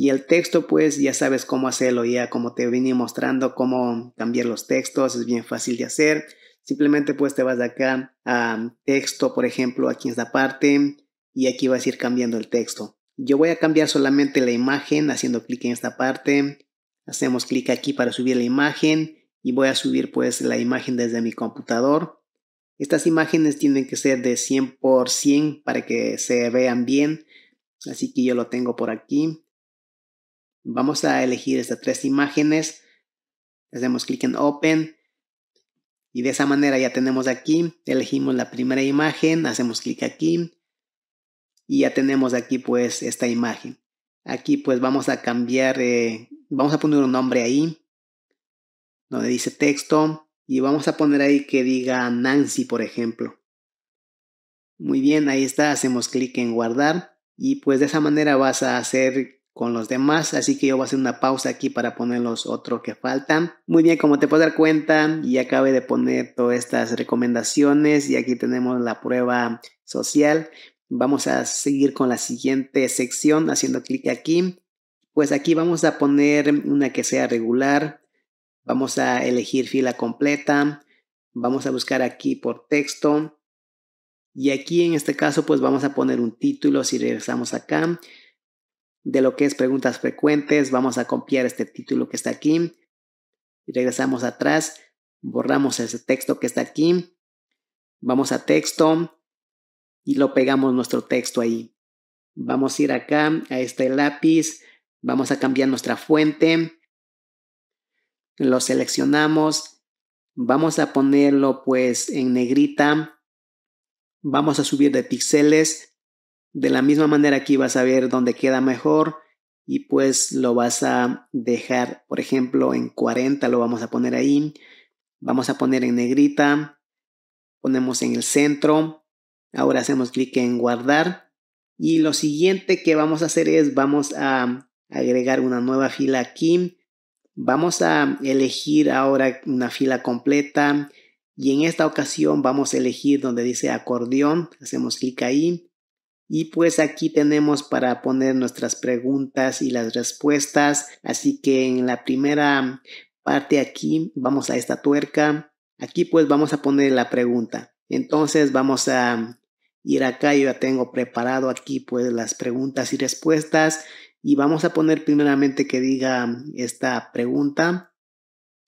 Y el texto, pues ya sabes cómo hacerlo, ya como te venía mostrando cómo cambiar los textos, es bien fácil de hacer. Simplemente pues te vas de acá a texto, por ejemplo, aquí en esta parte, y aquí vas a ir cambiando el texto. Yo voy a cambiar solamente la imagen haciendo clic en esta parte. Hacemos clic aquí para subir la imagen y voy a subir pues la imagen desde mi computador. Estas imágenes tienen que ser de cien por ciento para que se vean bien. Así que yo lo tengo por aquí. Vamos a elegir estas tres imágenes. Hacemos clic en Open. Y de esa manera ya tenemos aquí. Elegimos la primera imagen. Hacemos clic aquí. Y ya tenemos aquí pues esta imagen. Aquí pues vamos a cambiar. Eh, vamos a poner un nombre ahí. Donde dice texto. Y vamos a poner ahí que diga Nancy, por ejemplo. Muy bien, ahí está. Hacemos clic en guardar. Y pues de esa manera vas a hacer con los demás. Así que yo voy a hacer una pausa aquí para poner los otros que faltan. Muy bien, como te puedes dar cuenta, ya acabé de poner todas estas recomendaciones. Y aquí tenemos la prueba social. Vamos a seguir con la siguiente sección haciendo clic aquí. Pues aquí vamos a poner una que sea regular. Vamos a elegir fila completa. Vamos a buscar aquí por texto. Y aquí en este caso pues vamos a poner un título. Si regresamos acá. De lo que es preguntas frecuentes. Vamos a copiar este título que está aquí. Y regresamos atrás. Borramos ese texto que está aquí. Vamos a texto. Y lo pegamos nuestro texto ahí. Vamos a ir acá a este lápiz. Vamos a cambiar nuestra fuente. Lo seleccionamos, vamos a ponerlo pues en negrita, vamos a subir de píxeles, de la misma manera aquí vas a ver dónde queda mejor y pues lo vas a dejar, por ejemplo en cuarenta lo vamos a poner ahí, vamos a poner en negrita, ponemos en el centro, ahora hacemos clic en guardar y lo siguiente que vamos a hacer es vamos a agregar una nueva fila aquí. Vamos a elegir ahora una fila completa y en esta ocasión vamos a elegir donde dice acordeón. Hacemos clic ahí y pues aquí tenemos para poner nuestras preguntas y las respuestas. Así que en la primera parte aquí vamos a esta tuerca. Aquí pues vamos a poner la pregunta. Entonces vamos a ir acá. Yo ya tengo preparado aquí pues las preguntas y respuestas. Y vamos a poner primeramente que diga esta pregunta.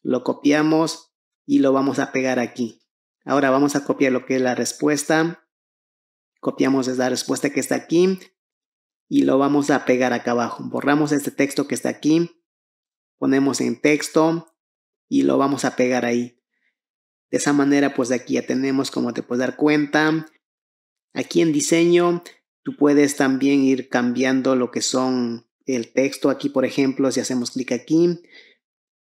Lo copiamos y lo vamos a pegar aquí. Ahora vamos a copiar lo que es la respuesta. Copiamos esta respuesta que está aquí. Y lo vamos a pegar acá abajo. Borramos este texto que está aquí. Ponemos en texto. Y lo vamos a pegar ahí. De esa manera pues aquí ya tenemos, como te puedes dar cuenta. Aquí en diseño. Tú puedes también ir cambiando lo que son el texto. Aquí, por ejemplo, si hacemos clic aquí,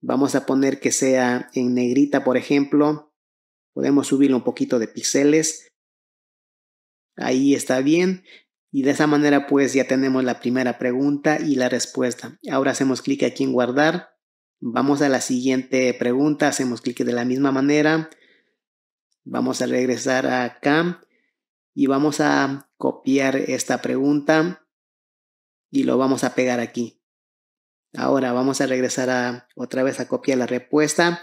vamos a poner que sea en negrita, por ejemplo. Podemos subirle un poquito de píxeles. Ahí está bien. Y de esa manera, pues, ya tenemos la primera pregunta y la respuesta. Ahora hacemos clic aquí en guardar. Vamos a la siguiente pregunta. Hacemos clic de la misma manera. Vamos a regresar acá. Y vamos a copiar esta pregunta y lo vamos a pegar aquí. Ahora vamos a regresar a, otra vez a copiar la respuesta.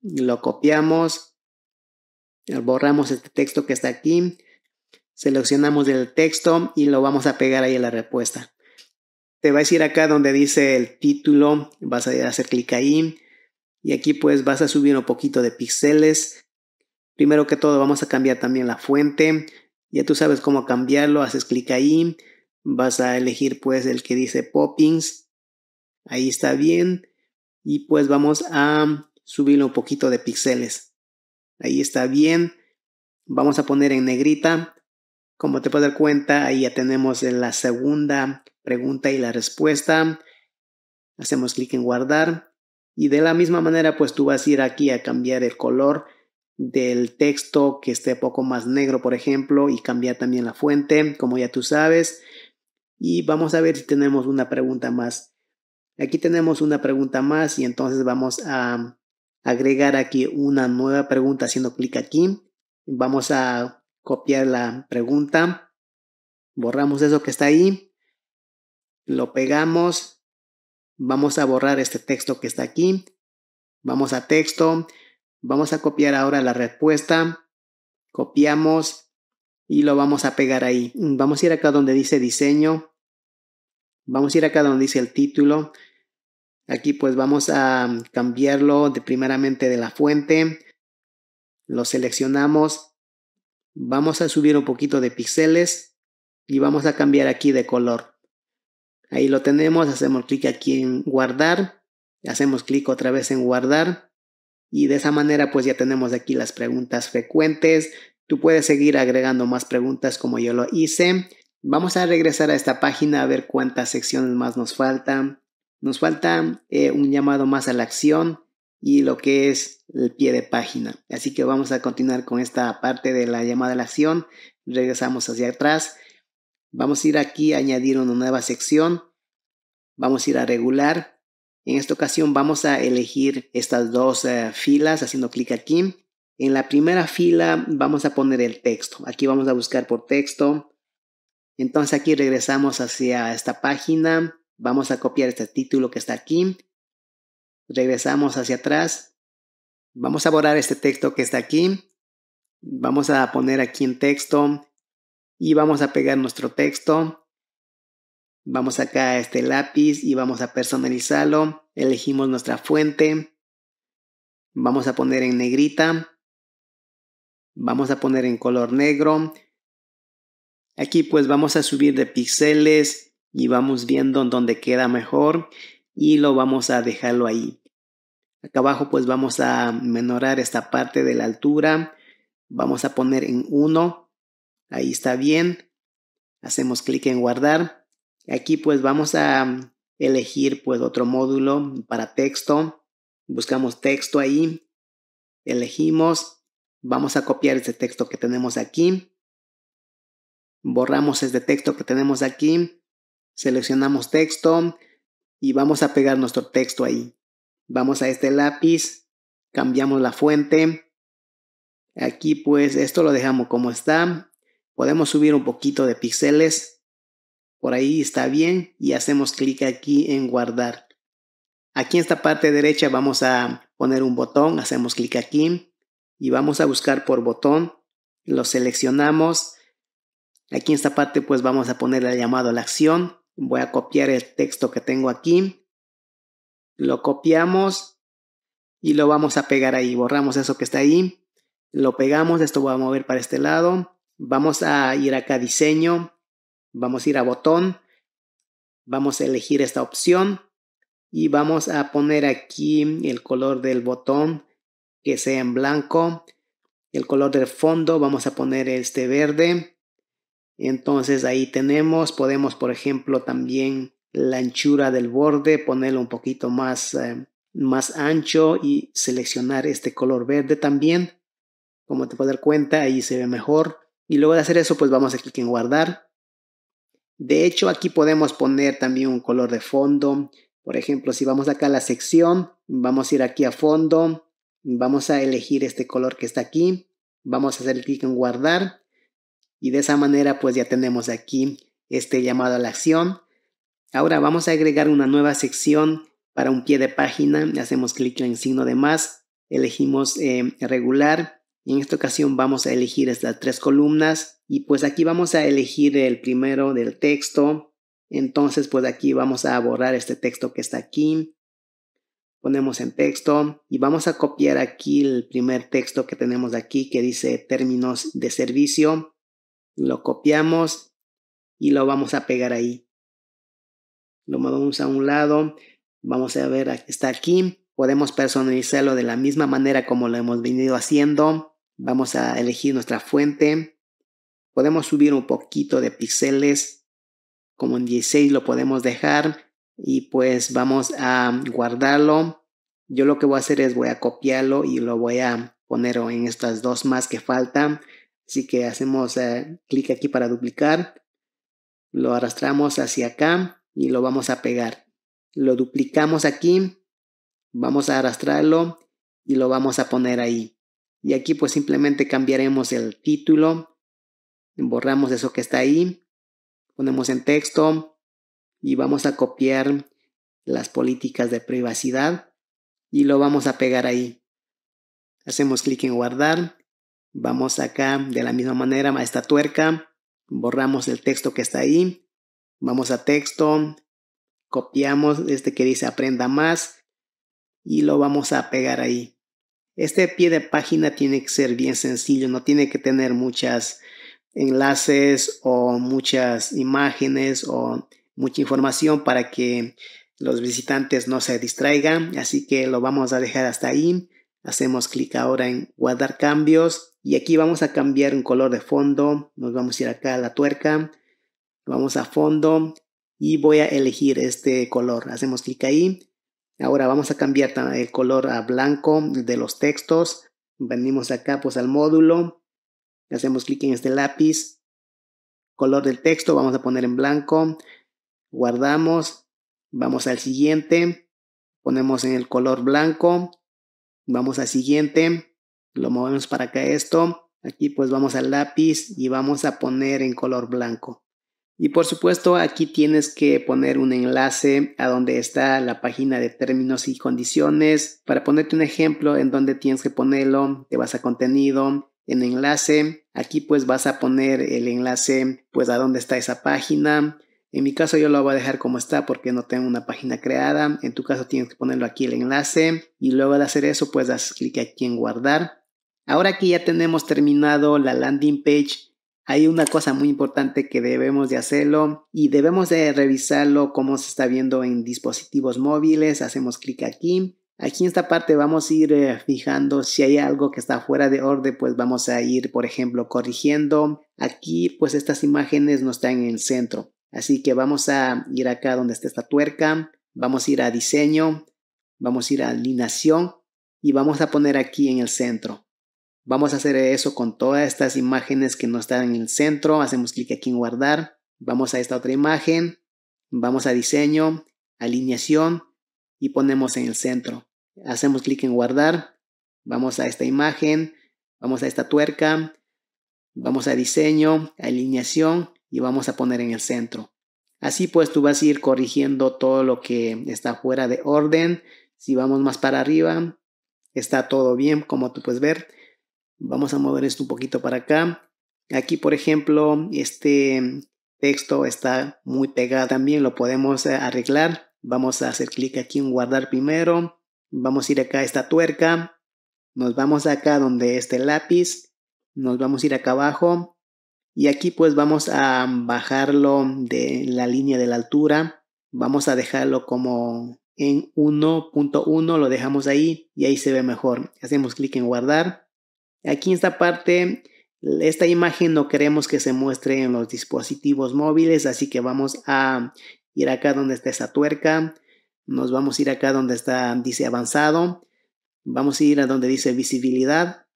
Lo copiamos. Borramos este texto que está aquí. Seleccionamos el texto y lo vamos a pegar ahí a la respuesta. Te vas a ir acá donde dice el título. Vas a hacer clic ahí. Y aquí pues vas a subir un poquito de píxeles. Primero que todo vamos a cambiar también la fuente. Ya tú sabes cómo cambiarlo. Haces clic ahí. Vas a elegir pues el que dice Poppins. Ahí está bien. Y pues vamos a subirle un poquito de píxeles. Ahí está bien. Vamos a poner en negrita. Como te puedes dar cuenta, ahí ya tenemos la segunda pregunta y la respuesta. Hacemos clic en guardar. Y de la misma manera pues tú vas a ir aquí a cambiar el color del texto que esté poco más negro, por ejemplo, y cambiar también la fuente, como ya tú sabes. Y vamos a ver si tenemos una pregunta más. Aquí tenemos una pregunta más y entonces vamos a agregar aquí una nueva pregunta haciendo clic aquí. Vamos a copiar la pregunta. Borramos eso que está ahí. lo pegamos, vamos a borrar este texto que está aquí, vamos a texto, vamos a copiar ahora la respuesta, copiamos y lo vamos a pegar ahí. Vamos a ir acá donde dice diseño, vamos a ir acá donde dice el título, aquí pues vamos a cambiarlo de primeramente de la fuente, lo seleccionamos, vamos a subir un poquito de píxeles y vamos a cambiar aquí de color. Ahí lo tenemos, hacemos clic aquí en guardar, hacemos clic otra vez en guardar y de esa manera pues ya tenemos aquí las preguntas frecuentes. Tú puedes seguir agregando más preguntas como yo lo hice. Vamos a regresar a esta página a ver cuántas secciones más nos faltan. Nos falta eh, un llamado más a la acción y lo que es el pie de página. Así que vamos a continuar con esta parte de la llamada a la acción. Regresamos hacia atrás. Vamos a ir aquí a añadir una nueva sección. Vamos a ir a regular. En esta ocasión vamos a elegir estas dos eh, filas haciendo clic aquí. En la primera fila vamos a poner el texto. Aquí vamos a buscar por texto. Entonces aquí regresamos hacia esta página. Vamos a copiar este título que está aquí. Regresamos hacia atrás. Vamos a borrar este texto que está aquí. Vamos a poner aquí en texto. Y vamos a pegar nuestro texto. Vamos acá a este lápiz y vamos a personalizarlo. Elegimos nuestra fuente. Vamos a poner en negrita. Vamos a poner en color negro. Aquí pues vamos a subir de píxeles y vamos viendo en dónde queda mejor. Y lo vamos a dejarlo ahí. Acá abajo pues vamos a menorar esta parte de la altura. Vamos a poner en uno. Ahí está bien. Hacemos clic en guardar. Aquí pues vamos a elegir pues otro módulo para texto. Buscamos texto ahí. Elegimos. Vamos a copiar este texto que tenemos aquí. Borramos este texto que tenemos aquí. Seleccionamos texto. Y vamos a pegar nuestro texto ahí. Vamos a este lápiz. Cambiamos la fuente. Aquí pues esto lo dejamos como está. Podemos subir un poquito de píxeles. Por ahí está bien. Y hacemos clic aquí en guardar. Aquí en esta parte derecha vamos a poner un botón. Hacemos clic aquí. Y vamos a buscar por botón. Lo seleccionamos. Aquí en esta parte pues vamos a poner el llamado a la acción. Voy a copiar el texto que tengo aquí. Lo copiamos y lo vamos a pegar ahí. Borramos eso que está ahí. Lo pegamos. Esto va a mover para este lado. Vamos a ir acá a diseño. Vamos a ir a botón. Vamos a elegir esta opción. Y vamos a poner aquí el color del botón que sea en blanco. El color del fondo vamos a poner este verde. Entonces ahí tenemos, podemos por ejemplo también la anchura del borde, ponerlo un poquito más, eh, más ancho y seleccionar este color verde también. Como te puedes dar cuenta, ahí se ve mejor. Y luego de hacer eso pues vamos a clic en guardar. De hecho aquí podemos poner también un color de fondo. Por ejemplo si vamos acá a la sección, vamos a ir aquí a fondo, vamos a elegir este color que está aquí. Vamos a hacer clic en guardar. Y de esa manera pues ya tenemos aquí este llamado a la acción. Ahora vamos a agregar una nueva sección para un pie de página. Hacemos clic en signo de más. Elegimos eh, regular. Y en esta ocasión vamos a elegir estas tres columnas. Y pues aquí vamos a elegir el primero del texto. Entonces pues aquí vamos a borrar este texto que está aquí. Ponemos en texto. Y vamos a copiar aquí el primer texto que tenemos aquí que dice términos de servicio. Lo copiamos y lo vamos a pegar ahí. Lo movemos a un lado. Vamos a ver, está aquí. Podemos personalizarlo de la misma manera como lo hemos venido haciendo. Vamos a elegir nuestra fuente. Podemos subir un poquito de píxeles. Como en dieciséis lo podemos dejar. Y pues vamos a guardarlo. Yo lo que voy a hacer es voy a copiarlo y lo voy a poner en estas dos más que faltan. Así que hacemos eh, clic aquí para duplicar, lo arrastramos hacia acá y lo vamos a pegar. Lo duplicamos aquí, vamos a arrastrarlo y lo vamos a poner ahí. Y aquí pues simplemente cambiaremos el título, borramos eso que está ahí, ponemos en texto, y vamos a copiar las políticas de privacidad y lo vamos a pegar ahí. Hacemos clic en guardar, vamos acá de la misma manera a esta tuerca, borramos el texto que está ahí, vamos a texto, copiamos este que dice aprenda más y lo vamos a pegar ahí. Este pie de página tiene que ser bien sencillo, no tiene que tener muchos enlaces o muchas imágenes o mucha información para que los visitantes no se distraigan. Así que lo vamos a dejar hasta ahí. Hacemos clic ahora en guardar cambios y aquí vamos a cambiar un color de fondo. Nos vamos a ir acá a la tuerca, vamos a fondo y voy a elegir este color. Hacemos clic ahí. Ahora vamos a cambiar el color a blanco de los textos. Venimos acá pues al módulo. Hacemos clic en este lápiz. Color del texto vamos a poner en blanco. Guardamos. Vamos al siguiente. Ponemos en el color blanco. Vamos al siguiente. Lo movemos para acá esto. Aquí pues vamos al lápiz y vamos a poner en color blanco. Y por supuesto aquí tienes que poner un enlace a donde está la página de términos y condiciones. Para ponerte un ejemplo en donde tienes que ponerlo, te vas a contenido, en enlace. Aquí pues vas a poner el enlace pues a donde está esa página. En mi caso yo lo voy a dejar como está porque no tengo una página creada. En tu caso tienes que ponerlo aquí el enlace. Y luego de hacer eso pues das clic aquí en guardar. Ahora que ya tenemos terminado la landing page, hay una cosa muy importante que debemos de hacerlo y debemos de revisarlo cómo se está viendo en dispositivos móviles. Hacemos clic aquí. Aquí en esta parte vamos a ir eh, fijando si hay algo que está fuera de orden, pues vamos a ir, por ejemplo, corrigiendo. Aquí pues estas imágenes no están en el centro. Así que vamos a ir acá donde está esta tuerca. Vamos a ir a diseño. Vamos a ir a alineación y vamos a poner aquí en el centro. Vamos a hacer eso con todas estas imágenes que no están en el centro. Hacemos clic aquí en guardar. Vamos a esta otra imagen. Vamos a diseño, alineación y ponemos en el centro. Hacemos clic en guardar. Vamos a esta imagen. Vamos a esta tuerca. Vamos a diseño, alineación y vamos a poner en el centro. Así pues tú vas a ir corrigiendo todo lo que está fuera de orden. Si vamos más para arriba, está todo bien como tú puedes ver. Vamos a mover esto un poquito para acá. Aquí, por ejemplo, este texto está muy pegado también. Lo podemos arreglar. Vamos a hacer clic aquí en guardar primero. Vamos a ir acá a esta tuerca. Nos vamos acá donde está el lápiz. Nos vamos a ir acá abajo. Y aquí pues vamos a bajarlo de la línea de la altura. Vamos a dejarlo como en uno punto uno. Lo dejamos ahí y ahí se ve mejor. Hacemos clic en guardar. Aquí en esta parte, esta imagen no queremos que se muestre en los dispositivos móviles, así que vamos a ir acá donde está esa tuerca. Nos vamos a ir acá donde está, dice avanzado. Vamos a ir a donde dice visibilidad.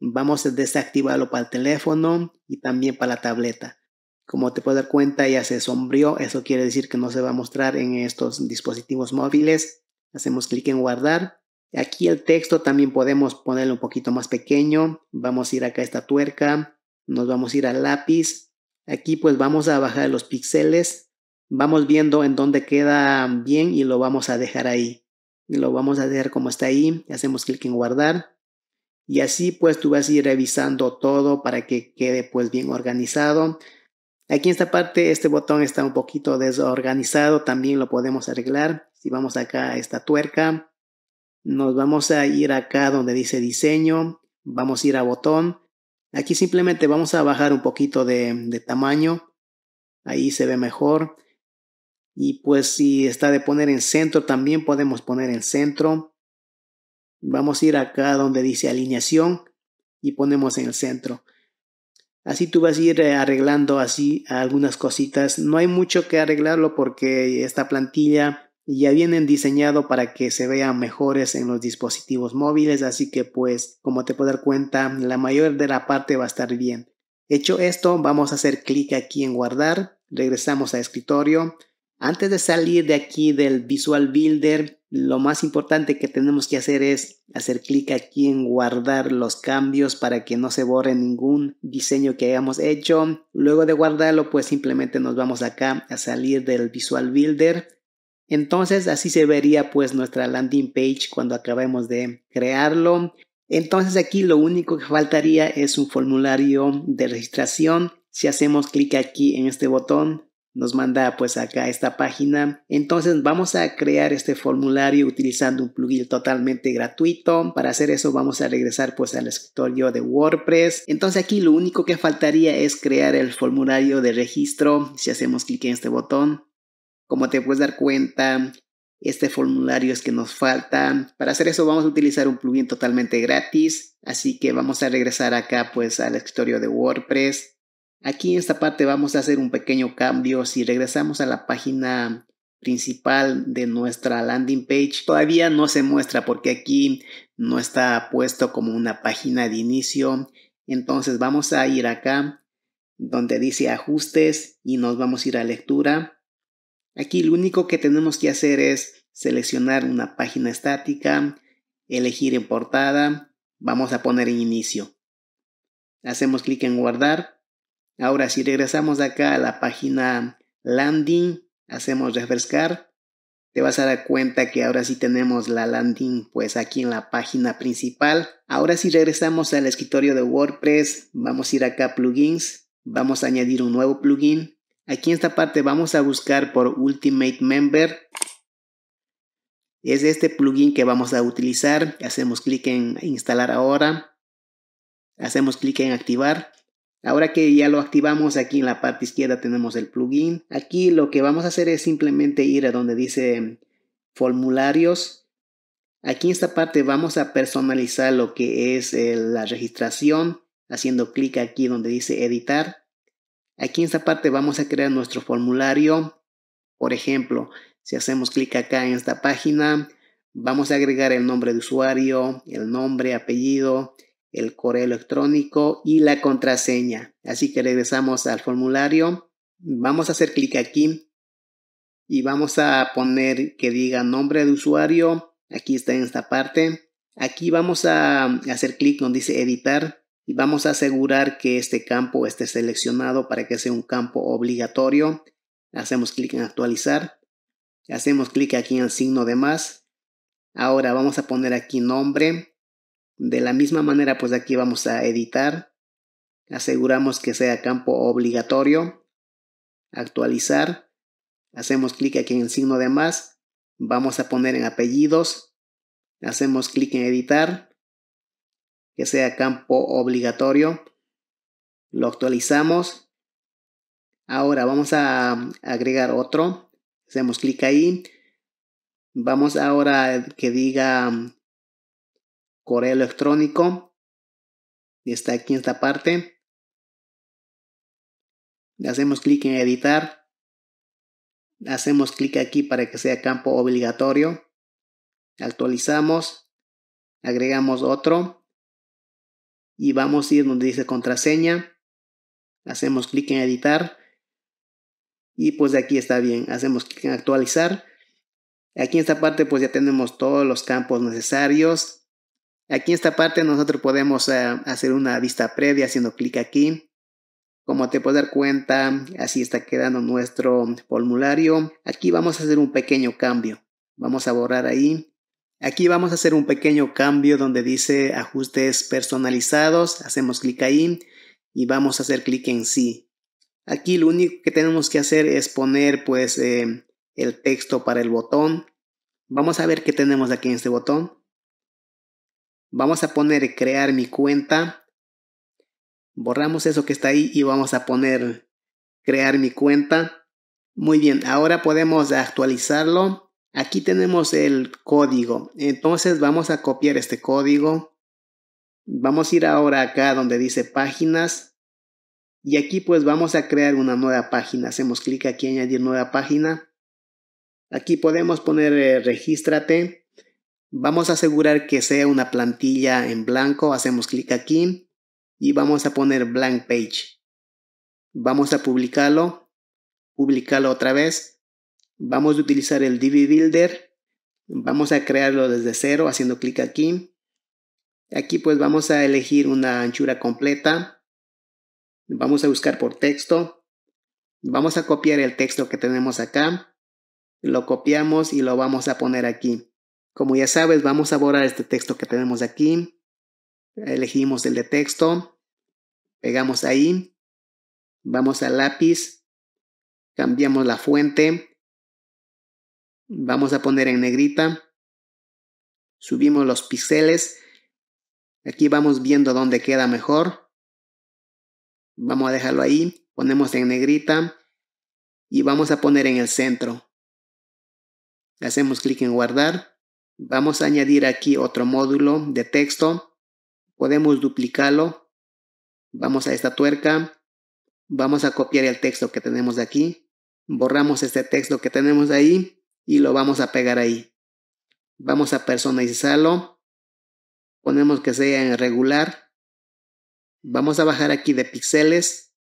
Vamos a desactivarlo para el teléfono y también para la tableta. Como te puedes dar cuenta, ya se sombreó. Eso quiere decir que no se va a mostrar en estos dispositivos móviles. Hacemos clic en guardar. Aquí el texto también podemos ponerlo un poquito más pequeño. Vamos a ir acá a esta tuerca. Nos vamos a ir al lápiz. Aquí pues vamos a bajar los píxeles. Vamos viendo en dónde queda bien y lo vamos a dejar ahí. Y lo vamos a dejar como está ahí. Hacemos clic en guardar. Y así pues tú vas a ir revisando todo para que quede pues bien organizado. Aquí en esta parte este botón está un poquito desorganizado. También lo podemos arreglar. Si vamos acá a esta tuerca. Nos vamos a ir acá donde dice diseño. Vamos a ir a botón. Aquí simplemente vamos a bajar un poquito de, de tamaño. Ahí se ve mejor. Y pues si está de poner en centro, también podemos poner en centro. Vamos a ir acá donde dice alineación y ponemos en el centro. Así tú vas a ir arreglando así algunas cositas. No hay mucho que arreglarlo porque esta plantilla ya vienen diseñado para que se vean mejores en los dispositivos móviles. Así que pues como te puedes dar cuenta, la mayor de la parte va a estar bien. Hecho esto, vamos a hacer clic aquí en guardar. Regresamos a escritorio. Antes de salir de aquí del Visual Builder, lo más importante que tenemos que hacer es hacer clic aquí en guardar los cambios para que no se borre ningún diseño que hayamos hecho. Luego de guardarlo, pues simplemente nos vamos acá a salir del Visual Builder. Entonces así se vería pues nuestra landing page cuando acabemos de crearlo. Entonces aquí lo único que faltaría es un formulario de registración. Si hacemos clic aquí en este botón, nos manda pues acá esta página. Entonces vamos a crear este formulario utilizando un plugin totalmente gratuito. Para hacer eso vamos a regresar pues al escritorio de WordPress. Entonces aquí lo único que faltaría es crear el formulario de registro. Si hacemos clic en este botón, como te puedes dar cuenta, este formulario es que nos falta. Para hacer eso vamos a utilizar un plugin totalmente gratis. Así que vamos a regresar acá pues al escritorio de WordPress. Aquí en esta parte vamos a hacer un pequeño cambio. Si regresamos a la página principal de nuestra landing page, todavía no se muestra porque aquí no está puesto como una página de inicio. Entonces vamos a ir acá donde dice ajustes y nos vamos a ir a lectura. Aquí lo único que tenemos que hacer es seleccionar una página estática, elegir en portada, vamos a poner en inicio. Hacemos clic en guardar. Ahora si regresamos acá a la página landing, hacemos refrescar, te vas a dar cuenta que ahora sí tenemos la landing pues aquí en la página principal. Ahora si regresamos al escritorio de WordPress, vamos a ir acá a plugins, vamos a añadir un nuevo plugin. Aquí en esta parte vamos a buscar por Ultimate Member. Es este plugin que vamos a utilizar. Hacemos clic en instalar ahora, hacemos clic en activar. Ahora que ya lo activamos, aquí en la parte izquierda tenemos el plugin. Aquí lo que vamos a hacer es simplemente ir a donde dice formularios. Aquí en esta parte vamos a personalizar lo que es eh, la registración, haciendo clic aquí donde dice editar. Aquí en esta parte vamos a crear nuestro formulario. Por ejemplo, si hacemos clic acá en esta página, vamos a agregar el nombre de usuario, el nombre, apellido, el correo electrónico y la contraseña. Así que regresamos al formulario. Vamos a hacer clic aquí y vamos a poner que diga nombre de usuario. Aquí está en esta parte. Aquí vamos a hacer clic donde dice editar y vamos a asegurar que este campo esté seleccionado para que sea un campo obligatorio. Hacemos clic en actualizar. Hacemos clic aquí en el signo de más. Ahora vamos a poner aquí nombre. De la misma manera, pues aquí vamos a editar. Aseguramos que sea campo obligatorio. Actualizar. Hacemos clic aquí en el signo de más. Vamos a poner en apellidos. Hacemos clic en editar. Que sea campo obligatorio. Lo actualizamos. Ahora vamos a agregar otro. Hacemos clic ahí. Vamos ahora a que diga correo electrónico, está aquí en esta parte, hacemos clic en editar, hacemos clic aquí para que sea campo obligatorio, actualizamos, agregamos otro y vamos a ir donde dice contraseña, hacemos clic en editar y pues aquí está bien, hacemos clic en actualizar. Aquí en esta parte pues ya tenemos todos los campos necesarios. Aquí en esta parte nosotros podemos uh, hacer una vista previa haciendo clic aquí. Como te puedes dar cuenta, así está quedando nuestro formulario. Aquí vamos a hacer un pequeño cambio. Vamos a borrar ahí. Aquí vamos a hacer un pequeño cambio donde dice ajustes personalizados. Hacemos clic ahí y vamos a hacer clic en sí. Aquí lo único que tenemos que hacer es poner pues eh, el texto para el botón. Vamos a ver qué tenemos aquí en este botón. Vamos a poner crear mi cuenta. Borramos eso que está ahí y vamos a poner crear mi cuenta. Muy bien, ahora podemos actualizarlo. Aquí tenemos el código. Entonces vamos a copiar este código. Vamos a ir ahora acá donde dice páginas. Y aquí pues vamos a crear una nueva página. Hacemos clic aquí añadir nueva página. Aquí podemos poner eh, regístrate. Vamos a asegurar que sea una plantilla en blanco. Hacemos clic aquí y vamos a poner blank page. Vamos a publicarlo. Publicarlo otra vez. Vamos a utilizar el Divi Builder. Vamos a crearlo desde cero haciendo clic aquí. Aquí pues vamos a elegir una anchura completa. Vamos a buscar por texto. Vamos a copiar el texto que tenemos acá. Lo copiamos y lo vamos a poner aquí. Como ya sabes, vamos a borrar este texto que tenemos aquí. Elegimos el de texto. Pegamos ahí. Vamos al lápiz. Cambiamos la fuente. Vamos a poner en negrita. Subimos los píxeles. Aquí vamos viendo dónde queda mejor. Vamos a dejarlo ahí. Ponemos en negrita. Y vamos a poner en el centro. Hacemos clic en guardar. Vamos a añadir aquí otro módulo de texto. Podemos duplicarlo. Vamos a esta tuerca. Vamos a copiar el texto que tenemos aquí. Borramos este texto que tenemos ahí. Y lo vamos a pegar ahí. Vamos a personalizarlo. Ponemos que sea en regular. Vamos a bajar aquí de píxeles.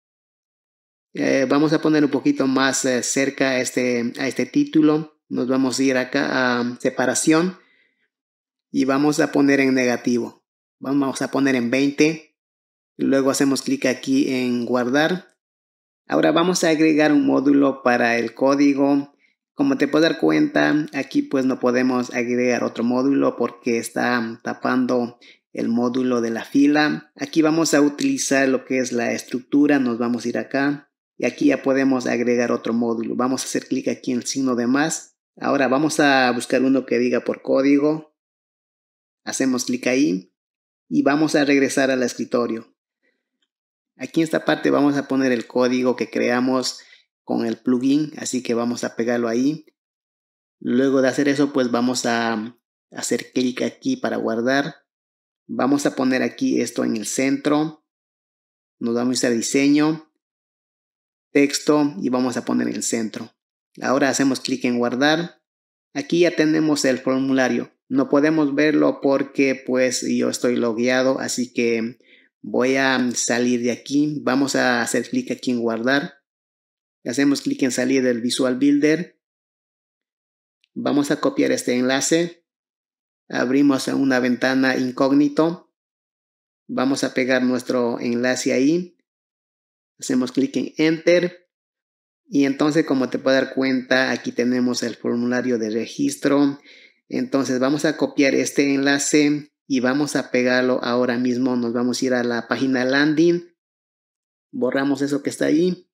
Eh, vamos a poner un poquito más eh, cerca a este, a este título. Nos vamos a ir acá a separación. Y vamos a poner en negativo. Vamos a poner en veinte. Luego hacemos clic aquí en guardar. Ahora vamos a agregar un módulo para el código. Como te puedes dar cuenta, aquí pues no podemos agregar otro módulo porque está tapando el módulo de la fila. Aquí vamos a utilizar lo que es la estructura. Nos vamos a ir acá y aquí ya podemos agregar otro módulo. Vamos a hacer clic aquí en el signo de más. Ahora vamos a buscar uno que diga por código. Hacemos clic ahí y vamos a regresar al escritorio. Aquí en esta parte vamos a poner el código que creamos con el plugin, así que vamos a pegarlo ahí. Luego de hacer eso, pues vamos a hacer clic aquí para guardar. Vamos a poner aquí esto en el centro. Nos vamos a ir a diseño, texto y vamos a poner en el centro. Ahora hacemos clic en guardar. Aquí ya tenemos el formulario. No podemos verlo porque pues yo estoy logueado, así que voy a salir de aquí. Vamos a hacer clic aquí en guardar. Hacemos clic en salir del Visual Builder. Vamos a copiar este enlace. Abrimos una ventana incógnito. Vamos a pegar nuestro enlace ahí. Hacemos clic en Enter. Y entonces, como te puedes dar cuenta, aquí tenemos el formulario de registro. Entonces vamos a copiar este enlace y vamos a pegarlo ahora mismo. Nos vamos a ir a la página landing. Borramos eso que está ahí.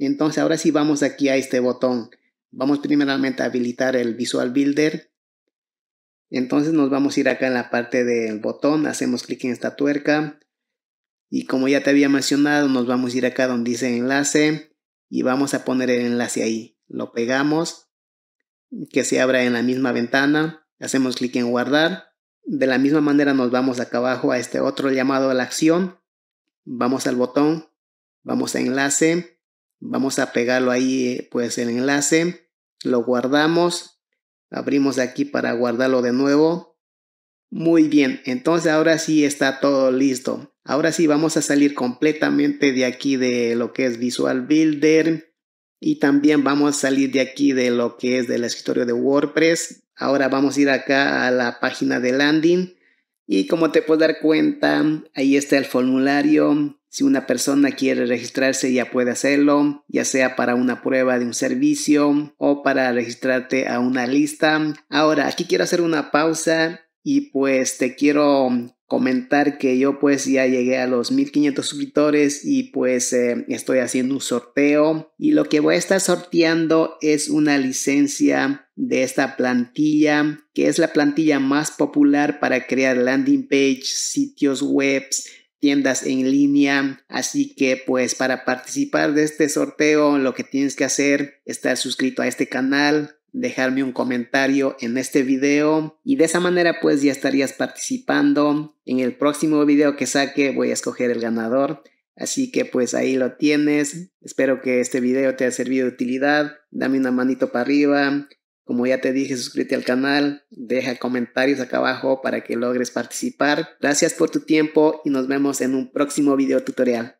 Entonces ahora sí vamos aquí a este botón. Vamos primeramente a habilitar el Visual Builder. Entonces nos vamos a ir acá en la parte del botón. Hacemos clic en esta tuerca. Y como ya te había mencionado, nos vamos a ir acá donde dice enlace. Y vamos a poner el enlace ahí. Lo pegamos. Que se abra en la misma ventana. Hacemos clic en guardar. De la misma manera nos vamos acá abajo a este otro llamado a la acción. Vamos al botón. Vamos a enlace. Vamos a pegarlo ahí, pues el enlace. Lo guardamos. Abrimos aquí para guardarlo de nuevo. Muy bien, entonces ahora sí está todo listo. Ahora sí vamos a salir completamente de aquí de lo que es Visual Builder. Y también vamos a salir de aquí de lo que es del escritorio de WordPress. Ahora vamos a ir acá a la página de landing. Y como te puedes dar cuenta, ahí está el formulario. Si una persona quiere registrarse, ya puede hacerlo, ya sea para una prueba de un servicio o para registrarte a una lista. Ahora, aquí quiero hacer una pausa y pues te quiero comentar que yo pues ya llegué a los mil quinientos suscriptores y pues eh, estoy haciendo un sorteo. Y lo que voy a estar sorteando es una licencia de esta plantilla, que es la plantilla más popular para crear landing page, sitios web, tiendas en línea. Así que pues para participar de este sorteo lo que tienes que hacer es estar suscrito a este canal, dejarme un comentario en este video y de esa manera pues ya estarías participando. En el próximo video que saque voy a escoger el ganador. Así que pues ahí lo tienes. Espero que este video te haya servido de utilidad. Dame una manito para arriba. Como ya te dije, suscríbete al canal, deja comentarios acá abajo para que logres participar. Gracias por tu tiempo y nos vemos en un próximo video tutorial.